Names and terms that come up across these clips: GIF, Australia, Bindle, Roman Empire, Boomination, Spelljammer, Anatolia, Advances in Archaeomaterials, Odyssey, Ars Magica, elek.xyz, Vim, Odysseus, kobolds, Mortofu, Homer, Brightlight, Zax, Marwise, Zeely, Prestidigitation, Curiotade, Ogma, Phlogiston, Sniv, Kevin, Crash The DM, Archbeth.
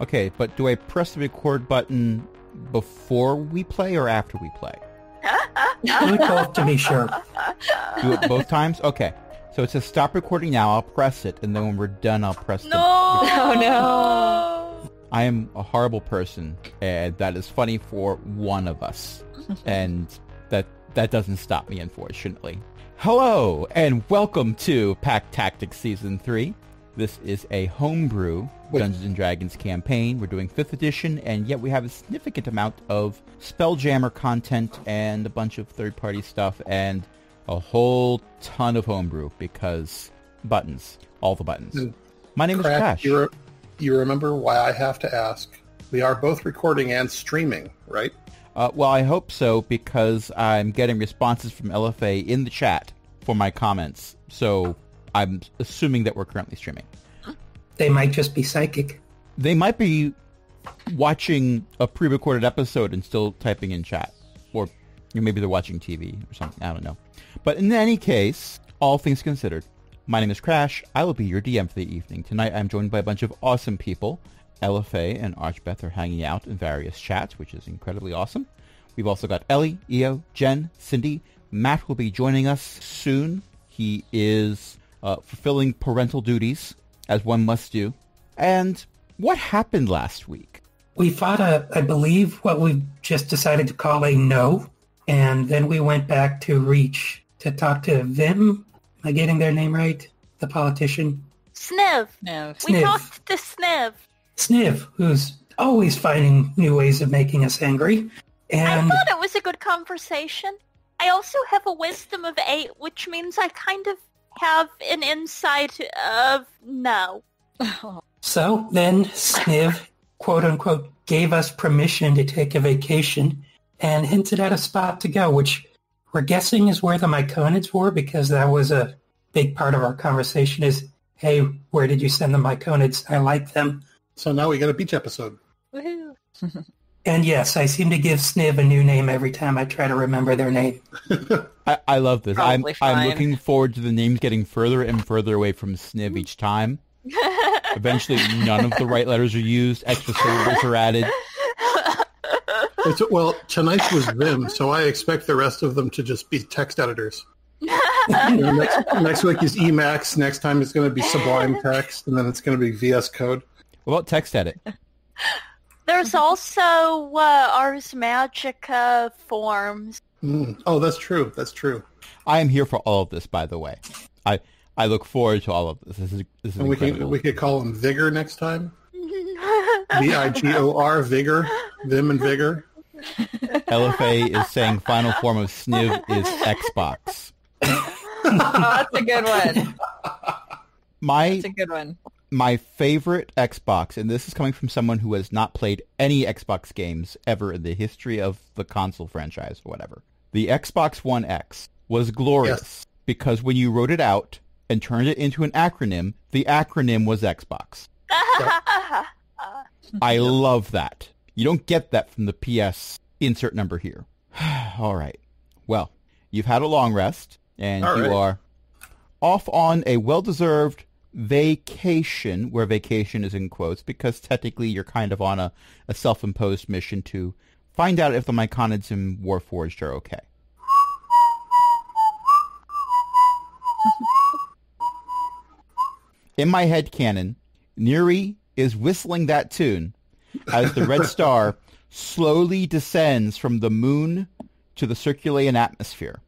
Okay, but do I press the record button before we play or after we play? Look up to me, sure. Do it both times? Okay. So it says stop recording now. I'll press it, and then when we're done, I'll press the... No! I am a horrible person, and that is funny for one of us. And that doesn't stop me, unfortunately. Hello, and welcome to Pack Tactics Season 3. This is a homebrew Dungeons & Dragons campaign. We're doing 5th edition, and yet we have a significant amount of Spelljammer content and a bunch of third-party stuff and a whole ton of homebrew because buttons. All the buttons. My name is Crash. You remember why I have to ask. We are both recording and streaming, right? Well, I hope so, because I'm getting responses from LFA in the chat for my comments, so... I'm assuming that we're currently streaming. They might just be psychic. They might be watching a pre-recorded episode and still typing in chat. Or maybe they're watching TV or something. I don't know. But in any case, all things considered, my name is Crash. I will be your DM for the evening. Tonight I'm joined by a bunch of awesome people. LFA and Archbeth are hanging out in various chats, which is incredibly awesome. We've also got Ellie, Eo, Jen, Cindy. Matt will be joining us soon. He is... fulfilling parental duties, as one must do. And what happened last week? We fought I believe, what we've just decided to call a no. And then we went back to Reach to talk to Vim. Am I getting their name right? The politician? Sniv. No. We talked to Sniv. Sniv, who's always finding new ways of making us angry. And I thought it was a good conversation. I also have a wisdom of 8, which means I kind of have an insight of no. So then Sniv, quote-unquote, gave us permission to take a vacation and hinted at a spot to go, which we're guessing is where the Myconids were, because that was a big part of our conversation is, hey, where did you send the Myconids? I like them. So now we got a beach episode. Woohoo. And yes, I seem to give Sniv a new name every time I try to remember their name. I love this. I'm looking forward to the names getting further and further away from Sniv each time. Eventually, none of the right letters are used. Extra syllables are added. Well, tonight's was Vim, so I expect the rest of them to just be text editors. Next week is Emacs. Next time it's going to be Sublime Text, and then it's going to be VS Code. What about text edit? There's also Ars Magica forms. Oh, that's true. That's true. I am here for all of this, by the way. I look forward to all of this. This is and we could call them Vigor next time. Vigor, Vigor, Vim and Vigor. LFA is saying final form of Sniv is Xbox. That's a good one. That's a good one. My favorite Xbox, and this is coming from someone who has not played any Xbox games ever in the history of the console franchise or whatever. The Xbox One X was glorious because when you wrote it out and turned it into an acronym, the acronym was Xbox. I love that. You don't get that from the PS insert number here. All right. Well, you've had a long rest, and you are off on a well-deserved vacation, where vacation is in quotes, because technically you're kind of on a self-imposed mission to find out if the Myconids and Warforged are okay. In my head canon, Niri is whistling that tune as the red star slowly descends from the moon to the Circulian atmosphere.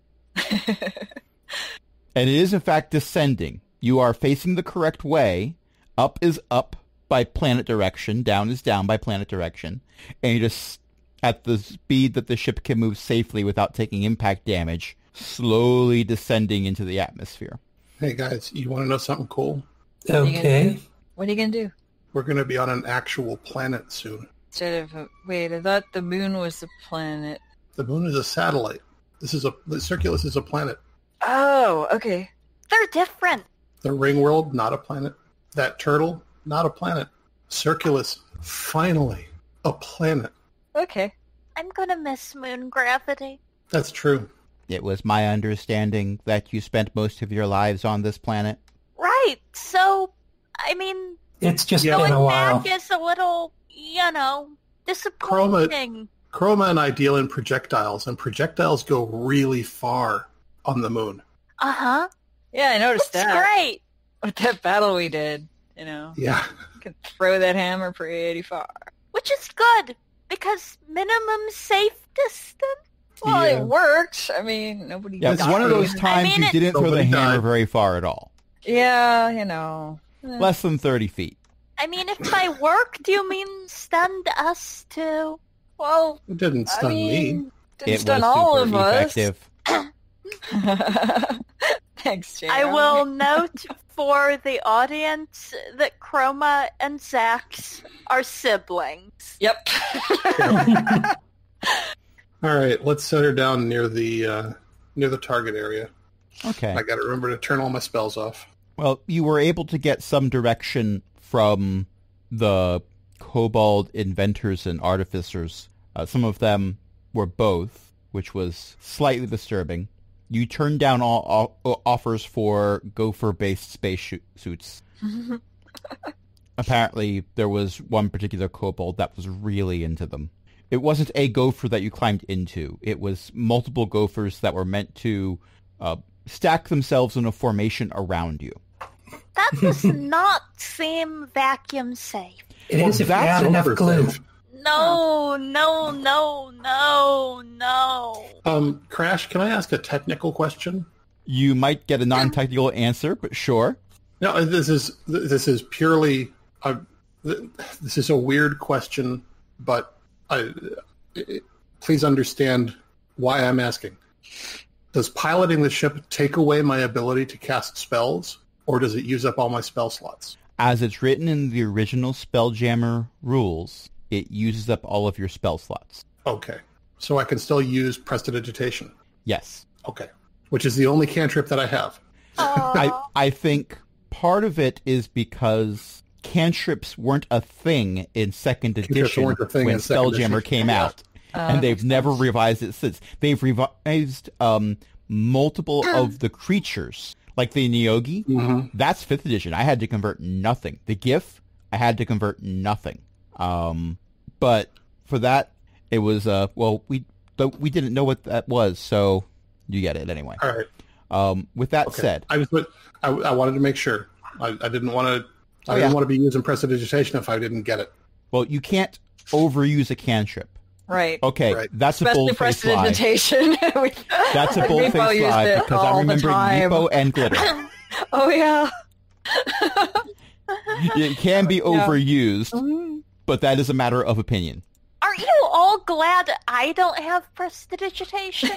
And it is, in fact, descending. You are facing the correct way. Up is up by planet direction. Down is down by planet direction. And you're just at the speed that the ship can move safely without taking impact damage, slowly descending into the atmosphere. Hey, guys, you want to know something cool? Okay. What are you going to do? We're going to be on an actual planet soon. Wait, I thought the moon was the planet. The moon is a satellite. The Circulus is a planet. Oh, okay. They're different. The ring world, not a planet. That turtle, not a planet. Circulus, finally, a planet. Okay. I'm going to miss moon gravity. That's true. It was my understanding that you spent most of your lives on this planet. Right. So, I mean... It's just been a while. Going back is a little you know, disappointing. Chroma and I deal in projectiles, and projectiles go really far on the moon. Uh-huh. Yeah, I noticed that. That's great. With that battle we did, you know. Yeah. You can throw that hammer pretty far. Which is good, because minimum safe distance. Well, yeah. It worked. I mean, nobody... Yeah, it's one of those times you didn't throw the hammer very far at all. Yeah, you know. Less than 30 feet. I mean, if by work, do you mean stunned us too? Well, it didn't stun me. It stun all of us. Thanks, Jay. I will note for the audience that Chroma and Zach are siblings. Yep. All right, let's set her down near the target area. Okay. I got to remember to turn all my spells off. Well, you were able to get some direction from the kobold inventors and artificers. Some of them were both, which was slightly disturbing. You turned down all offers for gopher-based spacesuits. Apparently, there was one particular kobold that was really into them. It wasn't a gopher that you climbed into. It was multiple gophers that were meant to stack themselves in a formation around you. That does not seem vacuum safe. It is if you have enough glue. No. Crash, can I ask a technical question? You might get a non-technical answer, but sure. No, this is purely this is a weird question, but please understand why I'm asking. Does piloting the ship take away my ability to cast spells, or does it use up all my spell slots? As it's written in the original Spelljammer rules, it uses up all of your spell slots. Okay. So I can still use Prestidigitation? Yes. Okay. Which is the only cantrip that I have. I think part of it is because... cantrips weren't a thing in second edition when Spelljammer came out, and they've never revised it since. They've revised multiple of the creatures, like the Neogi. Mm-hmm. That's 5th edition. I had to convert nothing. The GIF, I had to convert nothing. But for that, it was, we didn't know what that was, so you get it anyway. All right. With that said... I wanted to make sure. I didn't want to... I didn't want to be using Prestidigitation if I didn't get it. Well, you can't overuse a cantrip. Right. Okay, right. That's a bold-faced lie. That's a bold-faced lie because I remember Nepo and Glitter. Oh, yeah. It can be overused, but that is a matter of opinion. Aren't you all glad I don't have Prestidigitation?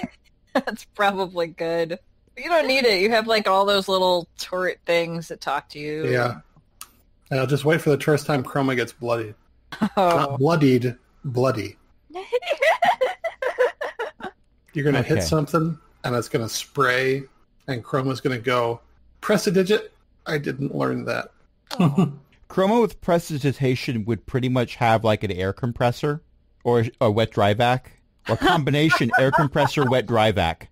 That's probably good. You don't need it. You have, like, all those little turret things that talk to you. Yeah. And I'll just wait for the first time Chroma gets bloodied. Oh. Not bloodied, bloody. You're going to hit something, and it's going to spray, and Chroma's going to go, Prestidigitate? I didn't learn that. Oh. Chroma with Prestidigitation would pretty much have like an air compressor, or a wet dry vac, or combination air compressor, wet dry vac.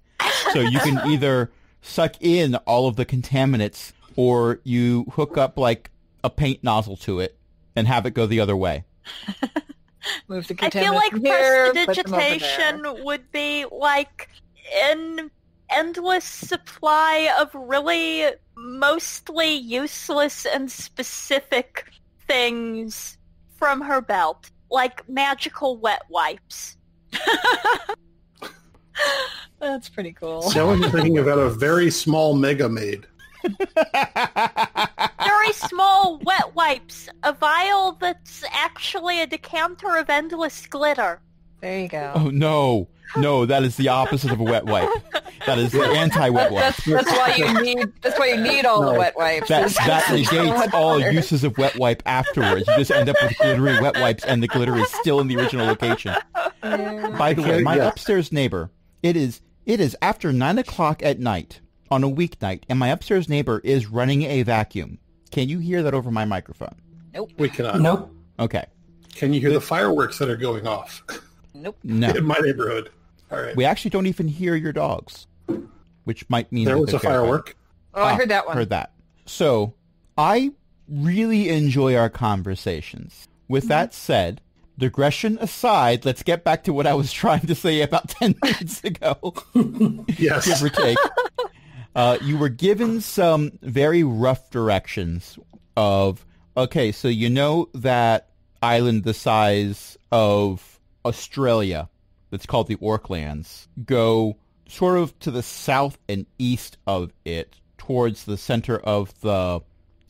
So you can either suck in all of the contaminants, or you hook up like a paint nozzle to it and have it go the other way. Move the contaminant. I feel like Prestidigitation would be like an endless supply of really mostly useless and specific things from her belt, like magical wet wipes. That's pretty cool. So I'm thinking about a very small Mega Maid. Very small wet wipes. A vial that's actually a decanter of endless glitter. There you go. Oh, no. No, that is the opposite of a wet wipe. That is the anti-wet wipe. That's why you need all the wet wipes. That negates all uses of wet wipe afterwards. You just end up with glittery wet wipes, and the glitter is still in the original location. By the way, my upstairs neighbor, it is after 9 o'clock at night. On a weeknight, and my upstairs neighbor is running a vacuum. Can you hear that over my microphone? Nope. We cannot. Nope. Okay. Can you hear the fireworks that are going off? Nope. No. In my neighborhood. All right. We actually don't even hear your dogs, which might mean... There was a firework. Oh, I heard that one. So, I really enjoy our conversations. With that said, digression aside, let's get back to what I was trying to say about 10 minutes ago. Yes. Give or take. You were given some very rough directions of, okay, so you know that island the size of Australia that's called the Orklands. Go sort of to the south and east of it towards the center of the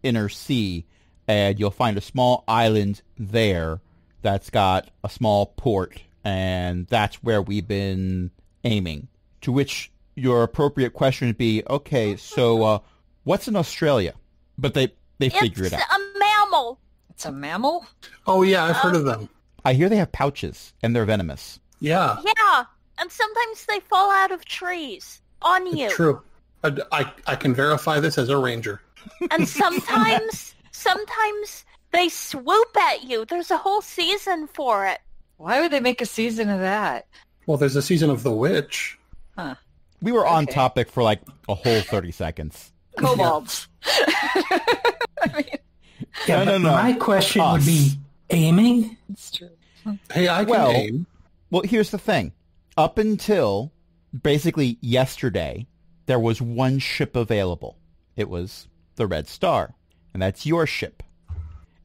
inner sea, and you'll find a small island there that's got a small port, and that's where we've been aiming. To which your appropriate question would be, okay, so what's in Australia? But they figure it out. It's a mammal. It's a mammal? Oh, yeah, I've heard of them. I hear they have pouches, and they're venomous. Yeah. Yeah, and sometimes they fall out of trees on you. It's true. I can verify this as a ranger. And sometimes they swoop at you. There's a whole season for it. Why would they make a season of that? Well, there's a season of the witch. Huh. We were on topic for like a whole 30 seconds. Kobolds. I mean, yeah, no. My question would be aiming? It's true. Hey, I can aim. Well, here's the thing. Up until basically yesterday, there was one ship available. It was the Red Star, and that's your ship.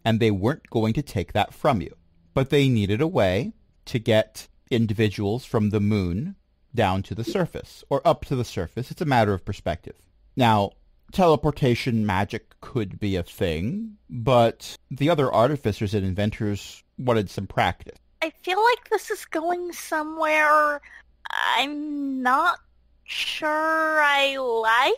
And they weren't going to take that from you. But they needed a way to get individuals from the moon down to the surface, or up to the surface. It's a matter of perspective. Now, teleportation magic could be a thing, but the other artificers and inventors wanted some practice. I feel like this is going somewhere I'm not sure I like.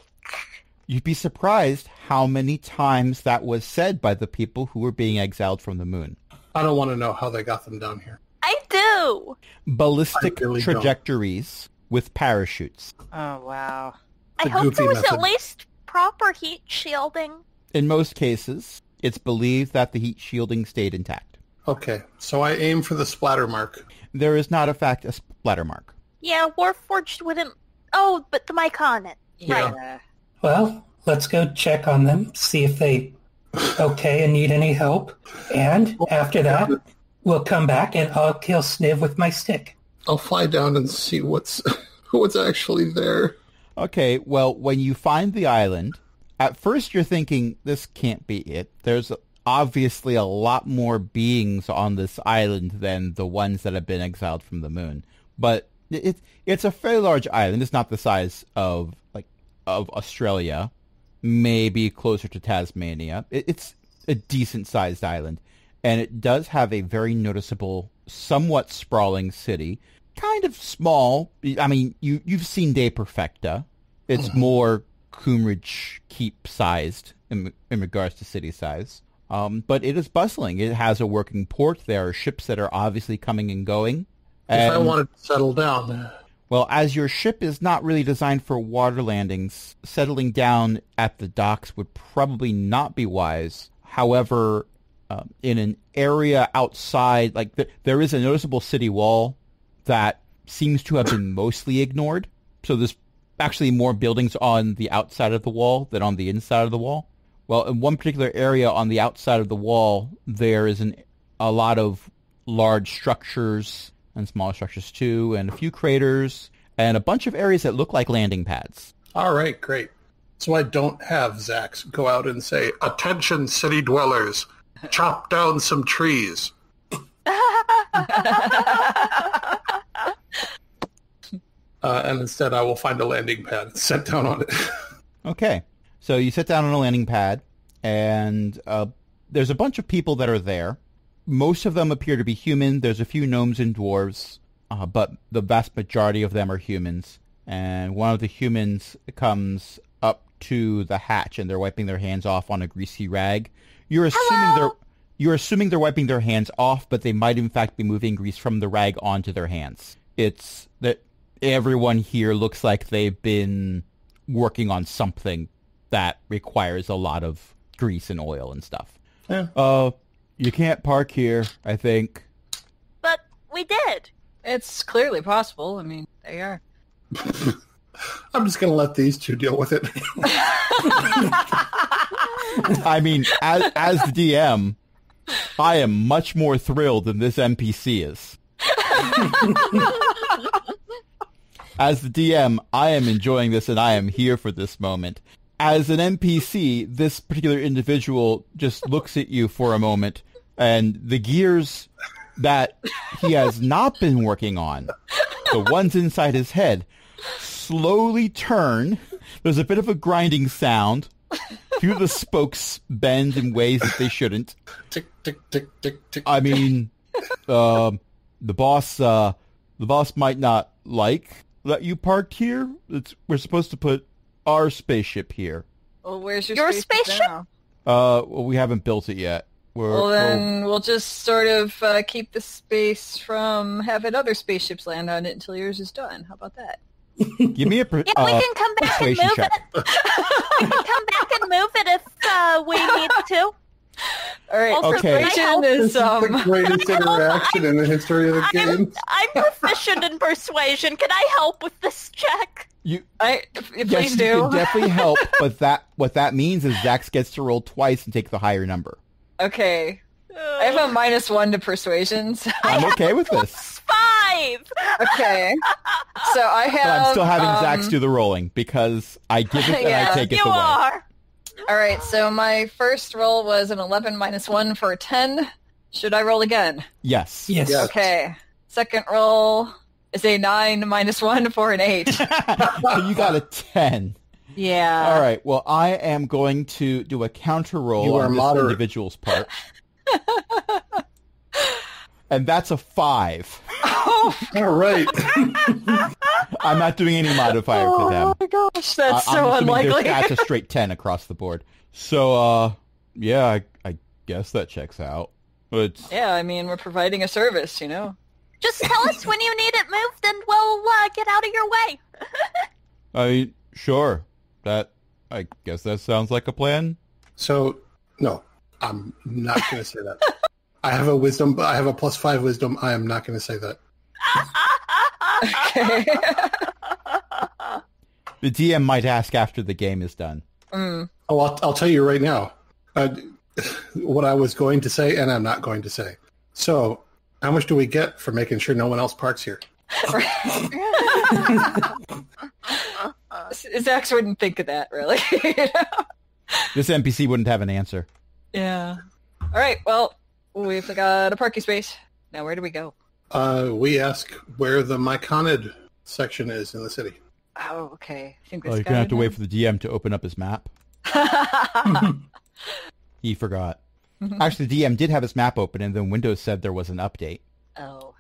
You'd be surprised how many times that was said by the people who were being exiled from the moon. I don't want to know how they got them down here. I do! Ballistic trajectories with parachutes. Oh, wow. I hope there was at least proper heat shielding. In most cases, it's believed that the heat shielding stayed intact. Okay, so I aim for the splatter mark. There is not, in fact, a splatter mark. Yeah, Warforged wouldn't... Oh, but the Myconids. Yeah. Right. Well, let's go check on them, see if they okay and need any help. And after that, we'll come back and I'll kill Sniv with my stick. I'll fly down and see what's actually there. Okay, well, when you find the island, at first you're thinking, this can't be it. There's obviously a lot more beings on this island than the ones that have been exiled from the moon. But it's a fairly large island. It's not the size of Australia, maybe closer to Tasmania. It's a decent-sized island, and it does have a very noticeable, somewhat sprawling city. Kind of small. I mean, you've seen De Perfecta. It's more Coomridge Keep-sized in regards to city size. But it is bustling. It has a working port. There are ships that are obviously coming and going. And, if I wanted to settle down... Well, as your ship is not really designed for water landings, settling down at the docks would probably not be wise. However, in an area outside, there is a noticeable city wall that seems to have been mostly ignored. So there's actually more buildings on the outside of the wall than on the inside of the wall. Well, in one particular area on the outside of the wall, there is a lot of large structures... and smaller structures too, and a few craters, and a bunch of areas that look like landing pads. All right, great. So I don't have Zach's go out and say, "Attention, city dwellers, chop down some trees." And instead I will find a landing pad and sit down on it. Okay, so you sit down on a landing pad, and there's a bunch of people that are there. Most of them appear to be human. There's a few gnomes and dwarves, but the vast majority of them are humans. And one of the humans comes up to the hatch, and they're wiping their hands off on a greasy rag. You're assuming they're wiping their hands off, but they might in fact be moving grease from the rag onto their hands. It's that everyone here looks like they've been working on something that requires a lot of grease and oil and stuff. Yeah. You can't park here, I think. But we did. It's clearly possible. I mean, they are. I'm just going to let these two deal with it. I mean, as the DM, I am much more thrilled than this NPC is. As the DM, I am enjoying this and I am here for this moment. As an NPC, this particular individual just looks at you for a moment, and the gears that he has not been working on, the ones inside his head, slowly turn. There's a bit of a grinding sound. Few of the spokes bend in ways that they shouldn't. Tick, tick, tick, tick, tick. I mean, the boss might not like that you parked here. We're supposed to put our spaceship here. Well, where's your spaceship? Now? Well, we haven't built it yet. We'll just sort of keep the space from having other spaceships land on it until yours is done. How about that? Give me a we can come back and move check. It. We can come back and move it if we need to. All right. Also, okay. This is the greatest interaction in the history of the game. I'm proficient in persuasion. Can I help with this check? Yes, please do. You can definitely help. But what that means is Zax gets to roll twice and take the higher number. Okay. I have a -1 to persuasions. So. I'm okay with this. +5. Okay. So I have. But I'm still having Zax do the rolling because I give it and I take it away. You are. All right. So my first roll was an 11 -1 for a 10. Should I roll again? Yes. Yes. Okay. Second roll is a 9 -1 for an 8. So you got a 10. Yeah. All right. Well, I am going to do a counter roll on this individual's part. And that's a 5. Oh, all right. I'm not doing any modifier for them. Oh my gosh, that's so unlikely. That's a straight 10 across the board. So, I guess that checks out. Yeah, I mean, we're providing a service, you know. Just tell us when you need it moved, and we'll get out of your way. I mean, sure. I guess that sounds like a plan. So, no, I'm not going to say that. I have a +5 wisdom. I am not going to say that. Okay. The DM might ask after the game is done. Mm. Oh, I'll tell you right now what I was going to say, and I'm not going to say. So, how much do we get for making sure no one else parks here? Zax wouldn't think of that, really. You know? This NPC wouldn't have an answer. Yeah. All right, well, we've got a parking space. Now, where do we go? We ask where the Myconid section is in the city. Oh, okay. I think you're going to have to wait for the DM to open up his map. He forgot. Mm-hmm. Actually, the DM did have his map open, and then Windows said there was an update.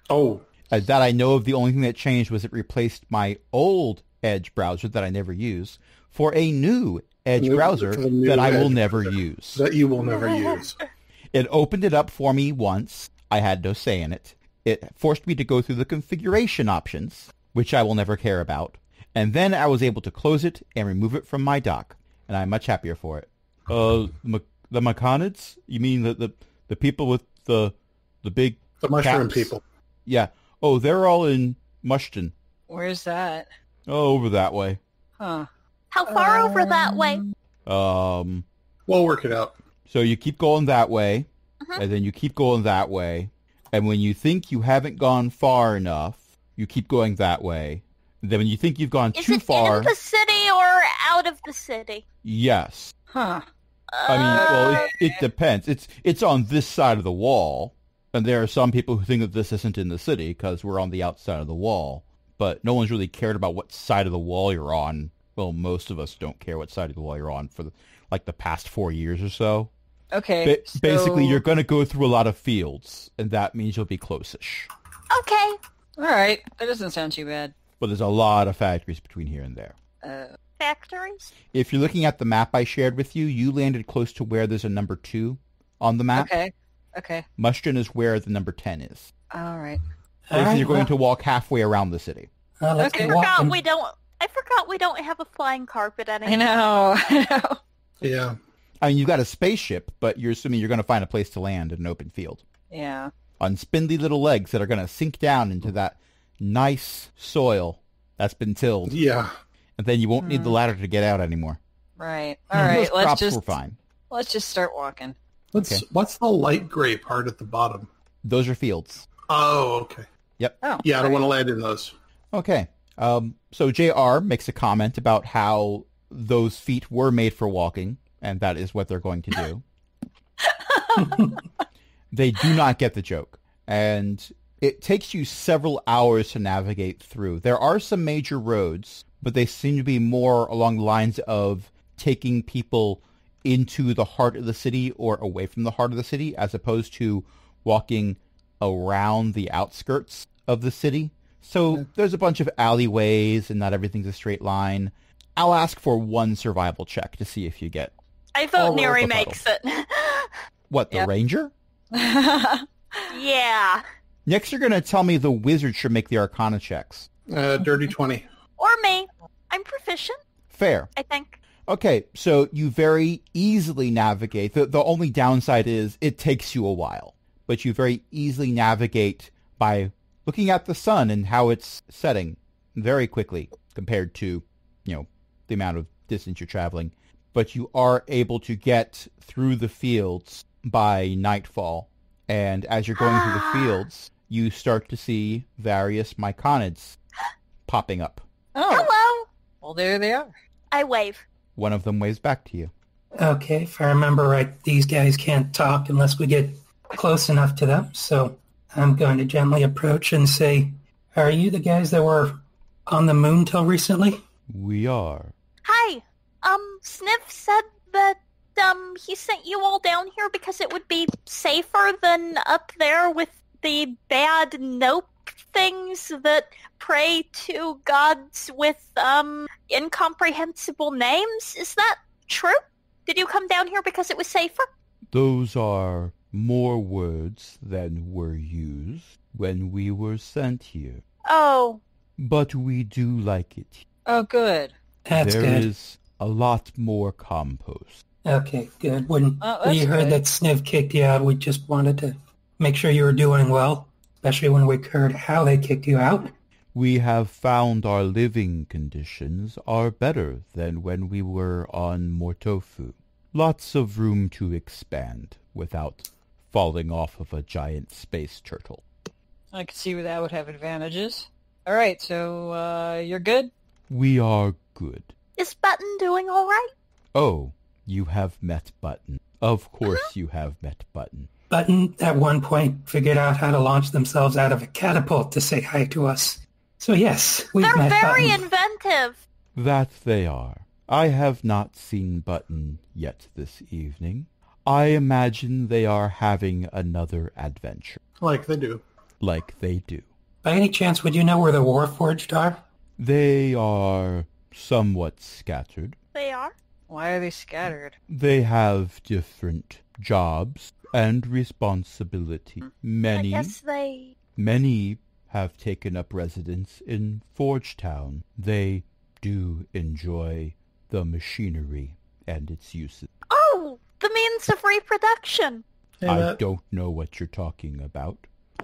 Oh. That I know of, the only thing that changed was it replaced my old Edge browser that I never use for a new Edge browser that I will never use. That you will never use. It opened it up for me once. I had no say in it. It forced me to go through the configuration options, which I will never care about. And then I was able to close it and remove it from my dock. And I'm much happier for it. The Myconids? You mean the people with the big... The mushroom people. Yeah. Oh, they're all in Mushton. Where's that? Oh, over that way. Huh. How far over that way? We'll work it out. So you keep going that way, and then you keep going that way, and when you think you haven't gone far enough, you keep going that way. And then when you think you've gone too far... Is it in the city or out of the city? Yes. Huh. I mean, well, it depends. It's on this side of the wall, and there are some people who think that this isn't in the city because we're on the outside of the wall, but no one's really cared about what side of the wall you're on. Well, most of us don't care what side of the wall you're on for the past 4 years or so. Okay. Basically, you're going to go through a lot of fields, and that means you'll be close-ish. Okay. All right. That doesn't sound too bad. But there's a lot of factories between here and there. Factories? If you're looking at the map I shared with you, you landed close to where there's a number 2 on the map. Okay. Mushton is where the number 10 is. All right. Basically, you're going to walk halfway around the city. I forgot we don't have a flying carpet anymore. I know. Yeah. I mean, you've got a spaceship, but you're assuming you're going to find a place to land in an open field. Yeah. On spindly little legs that are going to sink down into that nice soil that's been tilled. Yeah. And then you won't need the ladder to get out anymore. Right. All right. Let's just start walking. What's the light gray part at the bottom? Those are fields. Oh, okay. Yep. Oh, yeah, sorry. I don't want to land in those. Okay. So JR makes a comment about how those feet were made for walking, and that is what they're going to do. They do not get the joke, and it takes you several hours to navigate through. There are some major roads, but they seem to be more along the lines of taking people into the heart of the city or away from the heart of the city, as opposed to walking around the outskirts of the city. So there's a bunch of alleyways, and not everything's a straight line. I'll ask for one survival check to see if you get. I thought Niri makes it. What, the ranger? Yeah. Next, you're going to tell me the wizard should make the Arcana checks. Dirty 20. Or me. I'm proficient. Fair. I think. Okay, so you very easily navigate. The only downside is it takes you a while. But you very easily navigate by looking at the sun and how it's setting very quickly compared to, you know, the amount of distance you're traveling. But you are able to get through the fields by nightfall. And as you're going through the fields, you start to see various Myconids popping up. Oh. Hello! Well, there they are. I wave. One of them waves back to you. Okay, if I remember right, these guys can't talk unless we get close enough to them, so I'm going to gently approach and say, are you the guys that were on the moon till recently? We are. Hi! Sniv said that he sent you all down here because it would be safer than up there with the bad nope things that pray to gods with, incomprehensible names. Is that true? Did you come down here because it was safer? Those are more words than were used when we were sent here. Oh. But we do like it. Oh, good. That's good. There is a lot more compost. Okay, good. When you heard that Sniv kicked you out, we just wanted to make sure you were doing well, especially when we heard how they kicked you out. We have found our living conditions are better than when we were on Mortofu. Lots of room to expand without falling off of a giant space turtle. I could see where that would have advantages. All right, so you're good? We are good. Is Button doing all right? Oh, you have met Button. Of course you have met Button. Button, at one point, figured out how to launch themselves out of a catapult to say hi to us. So yes, we've met Button. They're very inventive. That they are. I have not seen Button yet this evening. I imagine they are having another adventure. Like they do. By any chance, would you know where the Warforged are? They are somewhat scattered. They are? Why are they scattered? They have different jobs and responsibility. Many have taken up residence in Forgetown. They do enjoy the machinery and its uses. Oh, the means of reproduction. Hey, I don't know what you're talking about.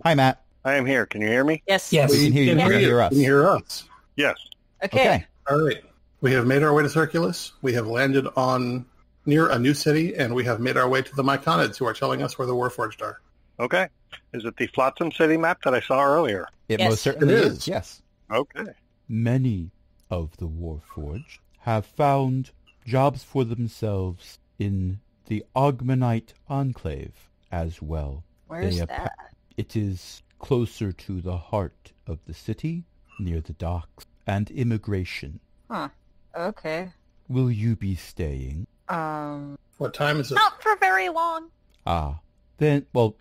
Hi, Matt. I am here. Can you hear me? Yes. We can hear you. Can you hear us? Yes. Okay. All right. We have made our way to Circulus. We have landed on near a new city, and we have made our way to the Myconids, who are telling us where the Warforged are. Okay. Is it the Flotsam city map that I saw earlier? It most certainly is. Yes. Okay. Many of the Warforged have found jobs for themselves in the Ogmanite Enclave as well. Where's that? It is closer to the heart of the city, near the docks and immigration. Huh. Okay. Will you be staying? What time is it? Not for very long. Ah. Then, well,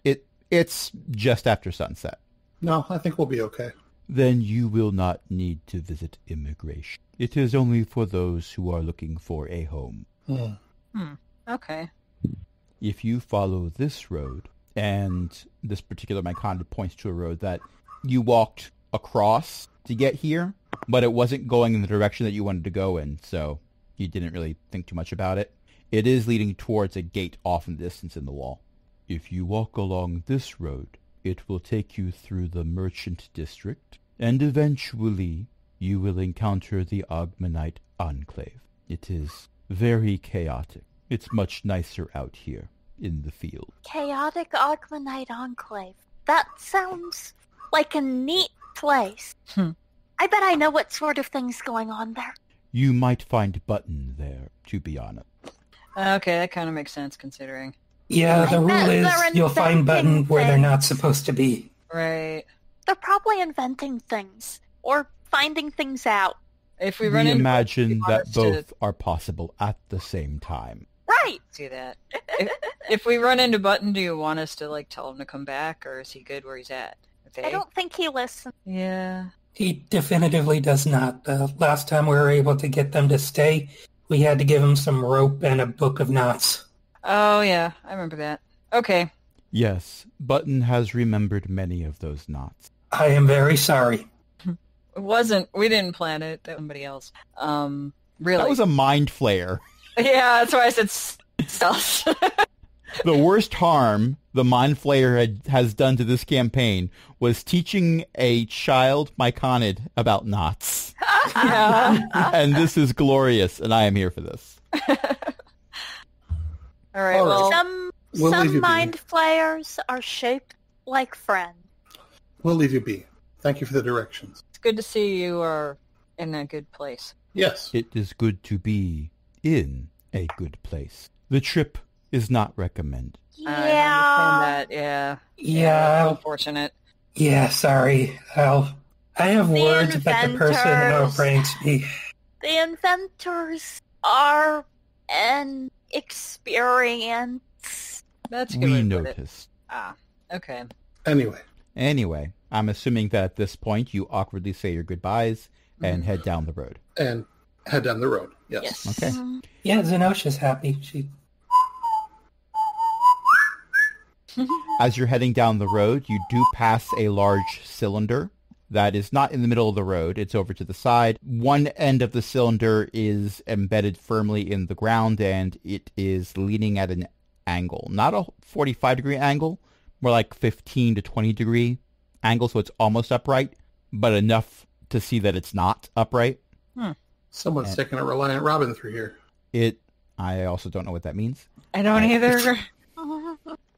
it's just after sunset. No, I think we'll be okay. Then you will not need to visit immigration. It is only for those who are looking for a home. Okay. If you follow this road, and this particular Myconid points to a road that you walked across to get here, but it wasn't going in the direction that you wanted to go in, so you didn't really think too much about it. It is leading towards a gate off in the distance in the wall. If you walk along this road, it will take you through the merchant district, and eventually you will encounter the Ogmanite Enclave. It is very chaotic. It's much nicer out here. in the field. Chaotic Ogmanite Enclave. That sounds like a neat place. I bet I know what sort of thing's going on there. You might find Button there, to be honest. Okay, that kind of makes sense, considering. Yeah, the rule is you'll find Button where they're not supposed to be. Right. They're probably inventing things, or finding things out. If we run into, imagine that both are possible at the same time. Right! See that. If we run into Button, do you want us to, like, tell him to come back, or is he good where he's at? I don't think he listens. Yeah. He definitively does not. The last time we were able to get them to stay, we had to give him some rope and a book of knots. Oh, yeah. I remember that. Okay. Yes. Button has remembered many of those knots. I am very sorry. It wasn't. We didn't plan it. That was somebody else. Really. That was a mind flayer. Yeah, that's why I said stealth. The worst harm the Mind Flayer has done to this campaign was teaching a child Myconid about knots. And this is glorious, and I am here for this. All right, well... Some Mind Flayers are shaped like friends. We'll leave you be. Thank you for the directions. It's good to see you are in a good place. Yes. It is good to be in a good place. The trip... is not recommended. Yeah. Yeah. Unfortunate. Yeah, sorry. I have words about the person who offends me. The inventors are an experience. That's good. We noticed. Ah, okay. Anyway, I'm assuming that at this point you awkwardly say your goodbyes and head down the road. Yes. Okay. Yeah, Zenosha's happy. She... As you're heading down the road, you do pass a large cylinder that is not in the middle of the road. It's over to the side. One end of the cylinder is embedded firmly in the ground, and it is leaning at an angle. Not a 45-degree angle, more like 15 to 20-degree angle, so it's almost upright, but enough to see that it's not upright. Someone's taking a Reliant Robin through here. I also don't know what that means. I don't either.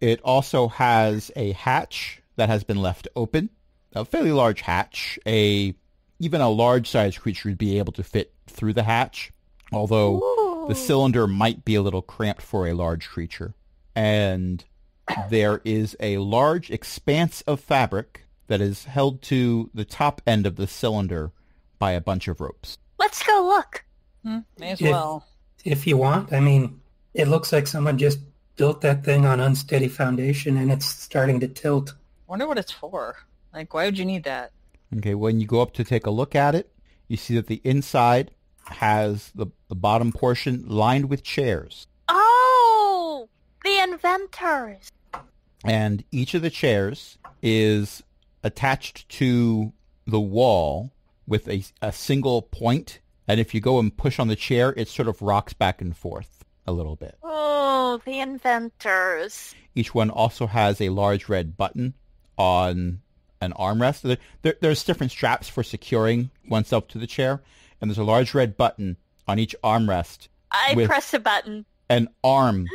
It also has a hatch that has been left open, a fairly large hatch. Even a large-sized creature would be able to fit through the hatch, although the cylinder might be a little cramped for a large creature. And there is a large expanse of fabric that is held to the top end of the cylinder by a bunch of ropes. Let's go look. May as well. If you want. I mean, it looks like someone just... built that thing on unsteady foundation, and it's starting to tilt. I wonder what it's for. Like, why would you need that? Okay, when you go up to take a look at it, you see that the inside has the bottom portion lined with chairs. Oh! The inventors! And each of the chairs is attached to the wall with a single point, and if you go and push on the chair, it sort of rocks back and forth a little bit. Oh, the inventors. Each one also has a large red button on an armrest. There's different straps for securing oneself to the chair, and there's a large red button on each armrest. I press a button. An arm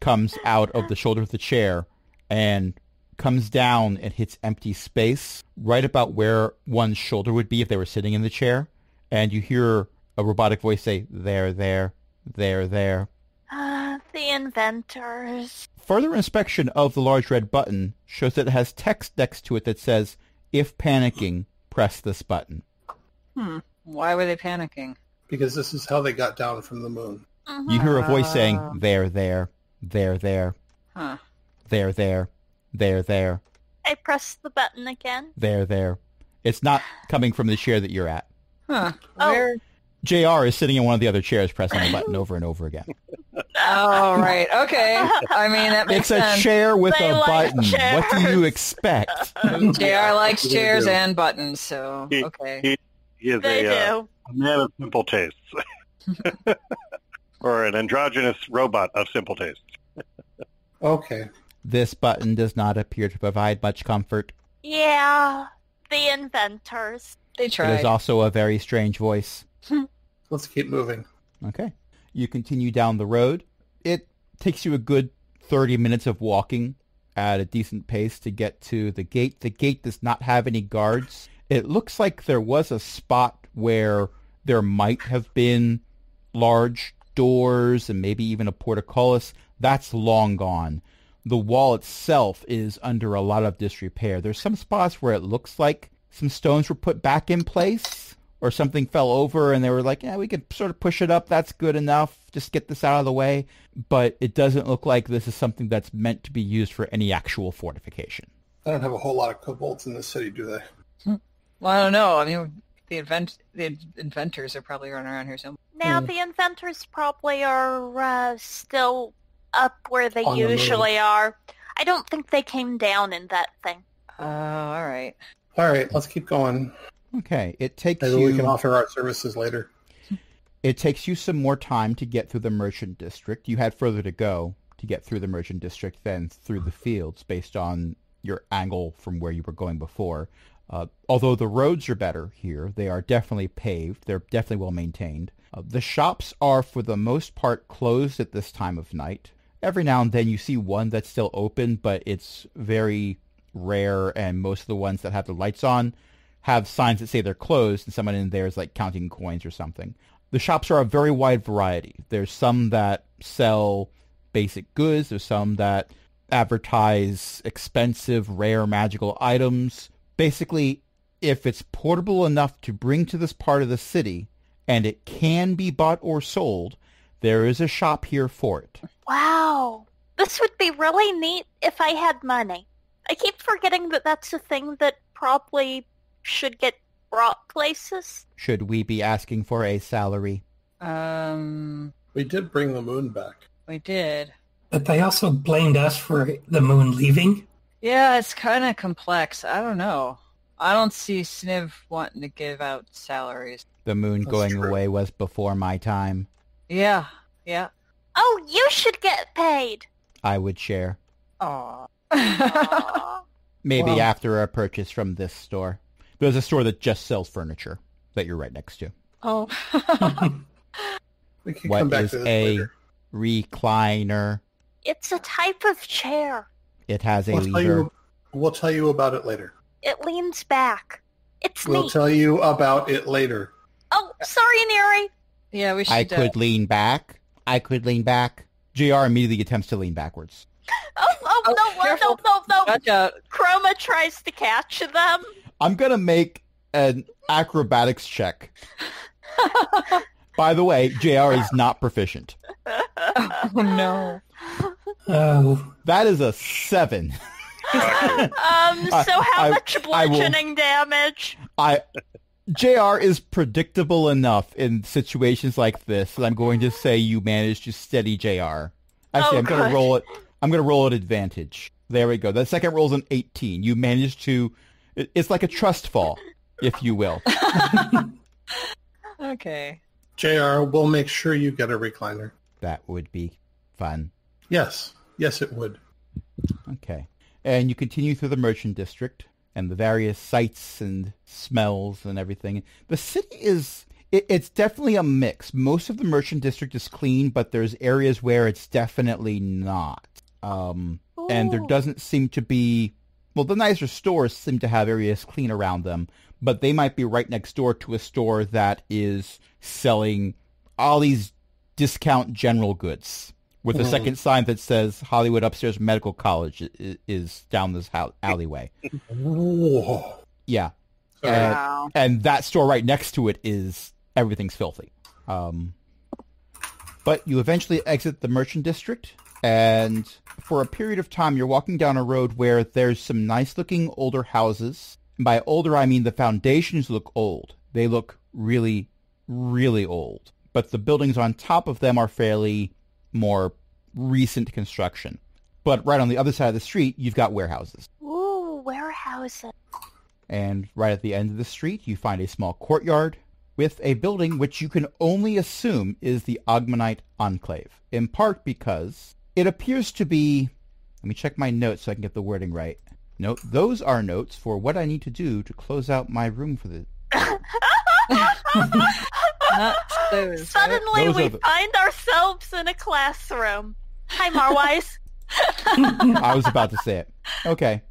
comes out of the shoulder of the chair and comes down and hits empty space right about where one's shoulder would be if they were sitting in the chair. And you hear a robotic voice say, "There, there, there, there." The inventors. Further inspection of the large red button shows that it has text next to it that says, "If panicking, press this button." Why were they panicking? Because this is how they got down from the moon. You hear a voice saying, "There, there, there, there, there, there, there, there." I pressed the button again. There, there. It's not coming from the chair that you're at. Where... JR is sitting in one of the other chairs pressing the button over and over again. Oh, right. Okay. I mean, that makes sense. It's a chair with a button. Chairs. What do you expect? JR likes chairs and buttons, so okay. He is a man of simple tastes. Or an androgynous robot of simple tastes. Okay. This button does not appear to provide much comfort. Yeah, the inventors. They tried. It is also a very strange voice. Let's keep moving. Okay. You continue down the road. It takes you a good 30 minutes of walking at a decent pace to get to the gate. The gate does not have any guards. It looks like there was a spot where there might have been large doors and maybe even a portcullis. That's long gone. The wall itself is under a lot of disrepair. There's some spots where it looks like some stones were put back in place or something fell over and they were like, yeah, we could sort of push it up. That's good enough. Just get this out of the way. But it doesn't look like this is something that's meant to be used for any actual fortification. I don't have a whole lot of kobolds in this city, do they? Well, I don't know. I mean, the inventors are probably running around here somewhere. Now, the inventors probably are still up where they usually are. I don't think they came down in that thing. All right. All right, let's keep going. Okay, it takes you... We can offer our services later. It takes you some more time to get through the merchant district. You had further to go to get through the merchant district than through the fields based on your angle from where you were going before. Although the roads are better here, they are definitely paved. They're definitely well maintained. The shops are, for the most part, closed at this time of night. Every now and then you see one that's still open, but it's very rare, and most of the ones that have the lights on have signs that say they're closed, and someone in there is, like, counting coins or something. The shops are a very wide variety. There's some that sell basic goods. There's some that advertise expensive, rare, magical items. Basically, if it's portable enough to bring to this part of the city, and it can be bought or sold, there is a shop here for it. Wow. This would be really neat if I had money. I keep forgetting that that's a thing that probably should get brought places. Should we be asking for a salary? We did bring the moon back. We did. But they also blamed us for the moon leaving. Yeah, it's kind of complex. I don't know. I don't see Sniv wanting to give out salaries. The moon going away was before my time. Yeah, yeah. Oh, you should get paid. I would share. Aww. Aww. Maybe after a purchase from this store. There's a store that just sells furniture that you're right next to. Oh. We can come back to this later. Recliner? It's a type of chair. It has a lever. We'll tell you about it later. It leans back. It's neat. We'll tell you about it later. Oh, sorry, Niri. Yeah, we should. I could lean back. JR immediately attempts to lean backwards. Oh, no. Watch out. Chroma tries to catch them. I'm going to make an acrobatics check. By the way, JR is not proficient. Oh, no. Oh. That is a 7. How much bludgeoning damage? JR is predictable enough in situations like this that I'm going to say you managed to steady JR. Actually, I'm going to roll at advantage. There we go. The second roll's an 18. You managed to... It's like a trust fall, if you will. Okay. JR, we'll make sure you get a recliner. That would be fun. Yes. Yes, it would. Okay. And you continue through the merchant district and the various sights and smells and everything. The city is... It's definitely a mix. Most of the merchant district is clean, but there's areas where it's definitely not. And there doesn't seem to be... Well, the nicer stores seem to have areas clean around them, but they might be right next door to a store that is selling all these discount general goods. With a second sign that says Hollywood Upstairs Medical College is down this alleyway. Yeah. Wow. And that store right next to it is everything's filthy. But you eventually exit the merchant district, and for a period of time, you're walking down a road where there's some nice-looking older houses. And by older, I mean the foundations look old. They look really, really old. But the buildings on top of them are fairly more recent construction. But right on the other side of the street, you've got warehouses. Ooh, warehouses. And right at the end of the street, you find a small courtyard with a building which you can only assume is the Ogmanite Enclave, in part because it appears to be... Let me check my notes so I can get the wording right. No, those are notes for what I need to do to close out my room for the... Suddenly we find ourselves in a classroom. Hi, Marwise. I was about to say it. Okay.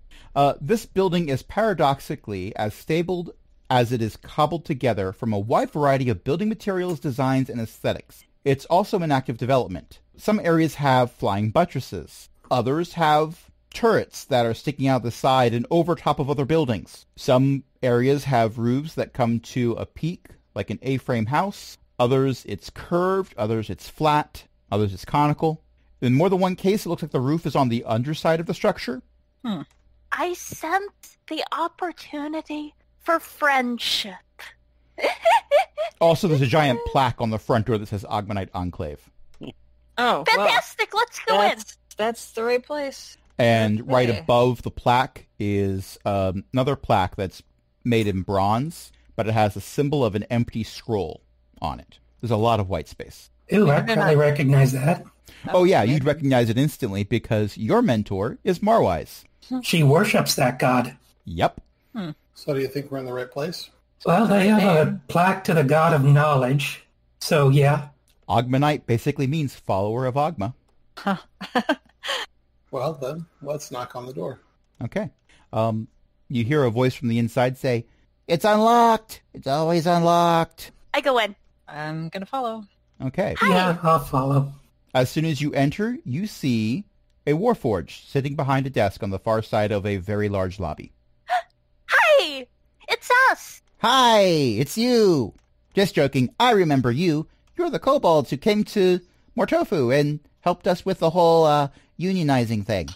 This building is paradoxically as stable as it is cobbled together from a wide variety of building materials, designs, and aesthetics. It's also in active development. Some areas have flying buttresses. Others have turrets that are sticking out the side and over top of other buildings. Some areas have roofs that come to a peak, like an A-frame house. Others it's curved, others it's flat, others it's conical. In more than one case, it looks like the roof is on the underside of the structure. Hmm. I sense the opportunity for friendship. Also, there's a giant plaque on the front door that says Ogmanite Enclave. Oh, fantastic! Well, let's go in. That's the right place. And okay. Right above the plaque is another plaque that's made in bronze, but it has a symbol of an empty scroll on it. There's a lot of white space. Ooh, I probably recognize that. Oh yeah, you'd recognize it instantly because your mentor is Marwise. She worships that god. Yep. Hmm. So do you think we're in the right place? Well, they have a plaque to the god of knowledge, so yeah. Ogmanite basically means follower of Ogma. Huh. Well, then, let's knock on the door. Okay. You hear a voice from the inside say, "It's unlocked! It's always unlocked!" I go in. I'm going to follow. Okay. Hi. Yeah, I'll follow. As soon as you enter, you see a Warforged sitting behind a desk on the far side of a very large lobby. Hi! It's us! Hi! It's you! Just joking. I remember you. You're the kobolds who came to Mortofu and helped us with the whole unionizing thing.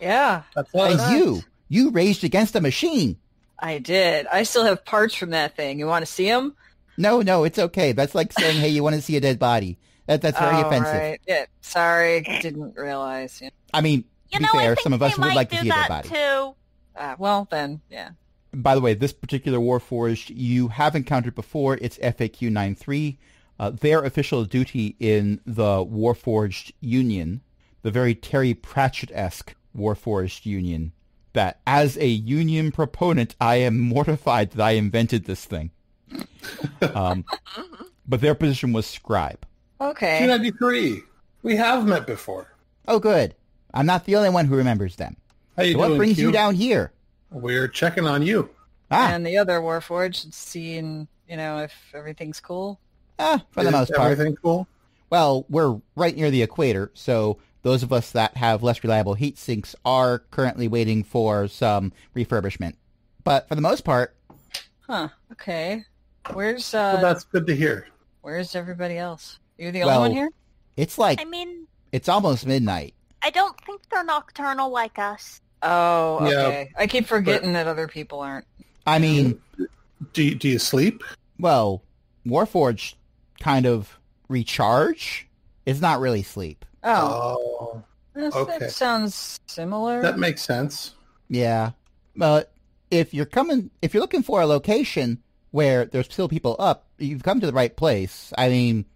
Yeah. That's what and you raged against a machine. I did. I still have parts from that thing. You want to see them? No, it's okay. That's like saying, hey, you want to see a dead body. That's very offensive. Right. Yeah, sorry, didn't realize. Yeah. I mean, to be fair, some of us would like to see a dead body. Too. Well, then, yeah. By the way, this particular Warforged you have encountered before. It's FAQ 93. Their official duty in the Warforged Union, the very Terry Pratchett-esque Warforged Union, that as a union proponent, I am mortified that I invented this thing. But their position was scribe. Okay. 293. We have met before. Oh, good. I'm not the only one who remembers them. How you doing, what brings you down here? We're checking on you. Ah. And the other Warforged, seeing, if everything's cool. For the most part. Is everything cool? Well, we're right near the equator, so those of us that have less reliable heat sinks are currently waiting for some refurbishment. But for the most part... Huh, okay. Where's... Well, that's good to hear. Where's everybody else? You're the only one here? It's like... it's almost midnight. I don't think they're nocturnal like us. Oh, okay. Yeah, I keep forgetting that other people aren't. I mean... Do you sleep? Well... Warforged kind of recharge. It's not really sleep. Oh. Okay. That sounds similar. That makes sense. Yeah. But if you're looking for a location where there's still people up, you've come to the right place. I mean,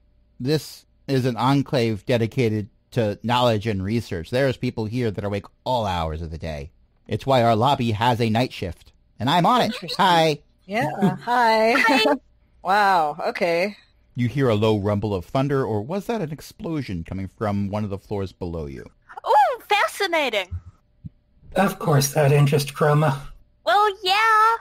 this is an enclave dedicated to knowledge and research. There's people here that are awake all hours of the day. It's why our lobby has a night shift. And I'm on it. Hi. Yeah. Hi. Hi. Wow, okay. You hear a low rumble of thunder, or was that an explosion coming from one of the floors below you? Oh, fascinating. Of course that interests Chroma. Well, yeah.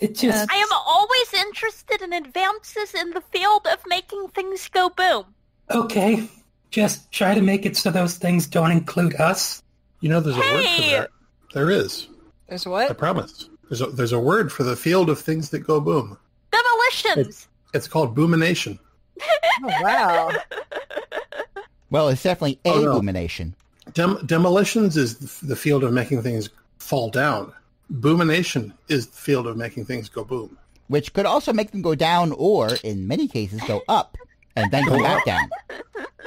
It just... I am always interested in advances in the field of making things go boom. Okay. Just try to make it so those things don't include us. There's a word for that. There is. There's what? I promise. There's a word for the field of things that go boom. Demolitions! It's called boomination. Oh, wow. Well, it's definitely a boomination. Demolitions is the field of making things fall down. Boomination is the field of making things go boom. Which could also make them go down or, in many cases, go up and then go back down.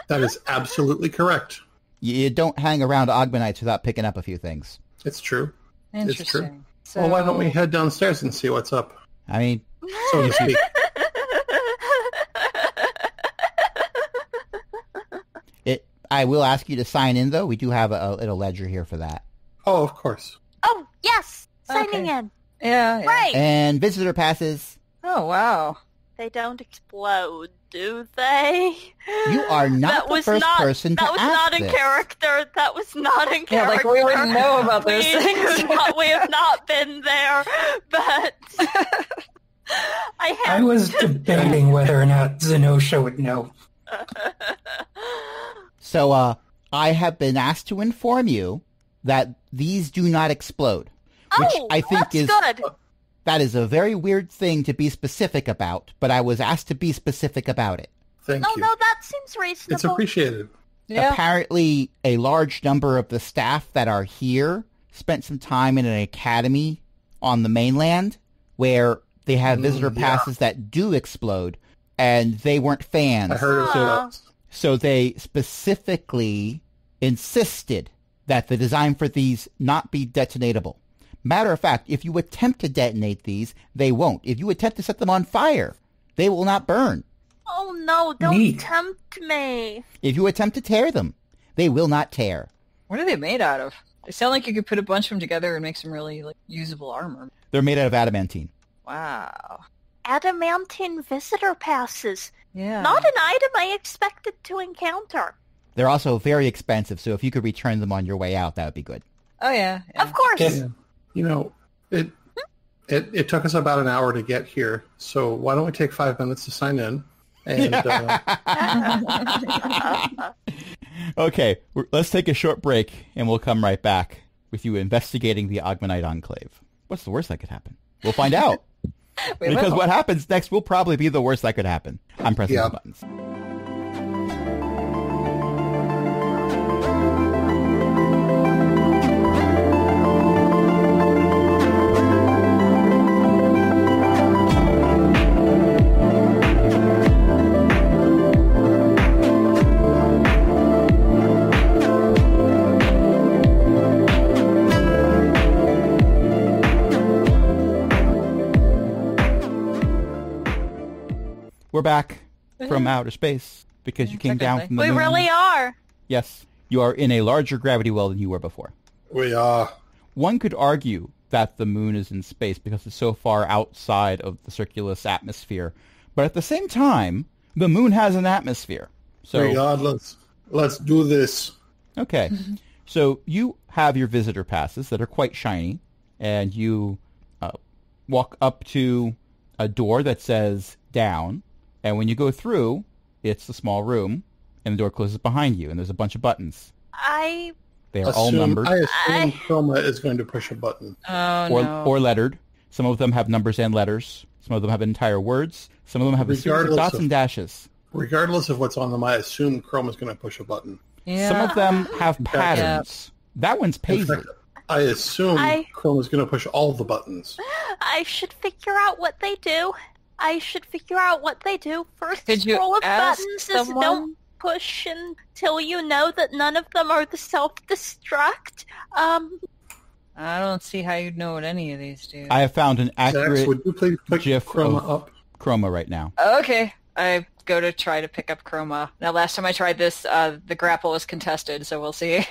That is absolutely correct. You don't hang around Ogmanites without picking up a few things. It's true. Interesting. It's true. So... Well, why don't we head downstairs and see what's up? I mean... So to speak. I will ask you to sign in, though. We do have a little ledger here for that. Oh, of course. Oh, yes. Signing in. Yeah. Right. And visitor passes. Oh, wow. They don't explode, do they? You are not the first person to ask this. That was not in character. That was not in character. Yeah, like, we wouldn't know about those things. We have not been there, but I was debating whether or not Zenosha would know. So, I have been asked to inform you that these do not explode. Which I think is good. That is a very weird thing to be specific about, but I was asked to be specific about it. Thank you. No, that seems reasonable. It's appreciated. Yeah. Apparently, a large number of the staff that are here spent some time in an academy on the mainland where they have visitor passes that do explode, and they weren't fans. I heard of that. So they specifically insisted that the design for these not be detonatable. Matter of fact, if you attempt to detonate these, they won't. If you attempt to set them on fire, they will not burn. Oh no, don't tempt me. If you attempt to tear them, they will not tear. What are they made out of? They sound like you could put a bunch of them together and make some really usable armor. They're made out of adamantine. Wow. Adamantine visitor passes. Yeah. Not an item I expected to encounter. They're also very expensive, so if you could return them on your way out, that would be good. Oh yeah. Of course. Yeah. You know, it took us about an hour to get here, so why don't we take 5 minutes to sign in? And, Okay, let's take a short break, and we'll come right back with you investigating the Ogmanite Enclave. What's the worst that could happen? We'll find out. Because what happens next will probably be the worst that could happen. I'm pressing the buttons. We're back from outer space because you came down from the moon. We really are. Yes. You are in a larger gravity well than you were before. We are. One could argue that the moon is in space because it's so far outside of the Circulus atmosphere. But at the same time, the moon has an atmosphere. So regardless, let's do this. Okay. So you have your visitor passes that are quite shiny. And you walk up to a door that says down. And when you go through, it's a small room, and the door closes behind you, and there's a bunch of buttons. They are all numbered. I assume Chroma is going to push a button. Or lettered. Some of them have numbers and letters. Some of them have entire words. Some of them have a series of dots and dashes. Regardless of what's on them, I assume Chroma is going to push a button. Yeah. Some of them have patterns. Yeah. That one's Paisley. I assume Chroma is going to push all the buttons. I should figure out what they do. First scroll of buttons is don't push until you know that none of them are the self-destruct. I don't see how you'd know what any of these do. I have found an accurate Zach, would you please pick GIF Chroma up? Chroma right now. Okay. I go to try to pick up Chroma. Now, last time I tried this, the grapple was contested, so we'll see.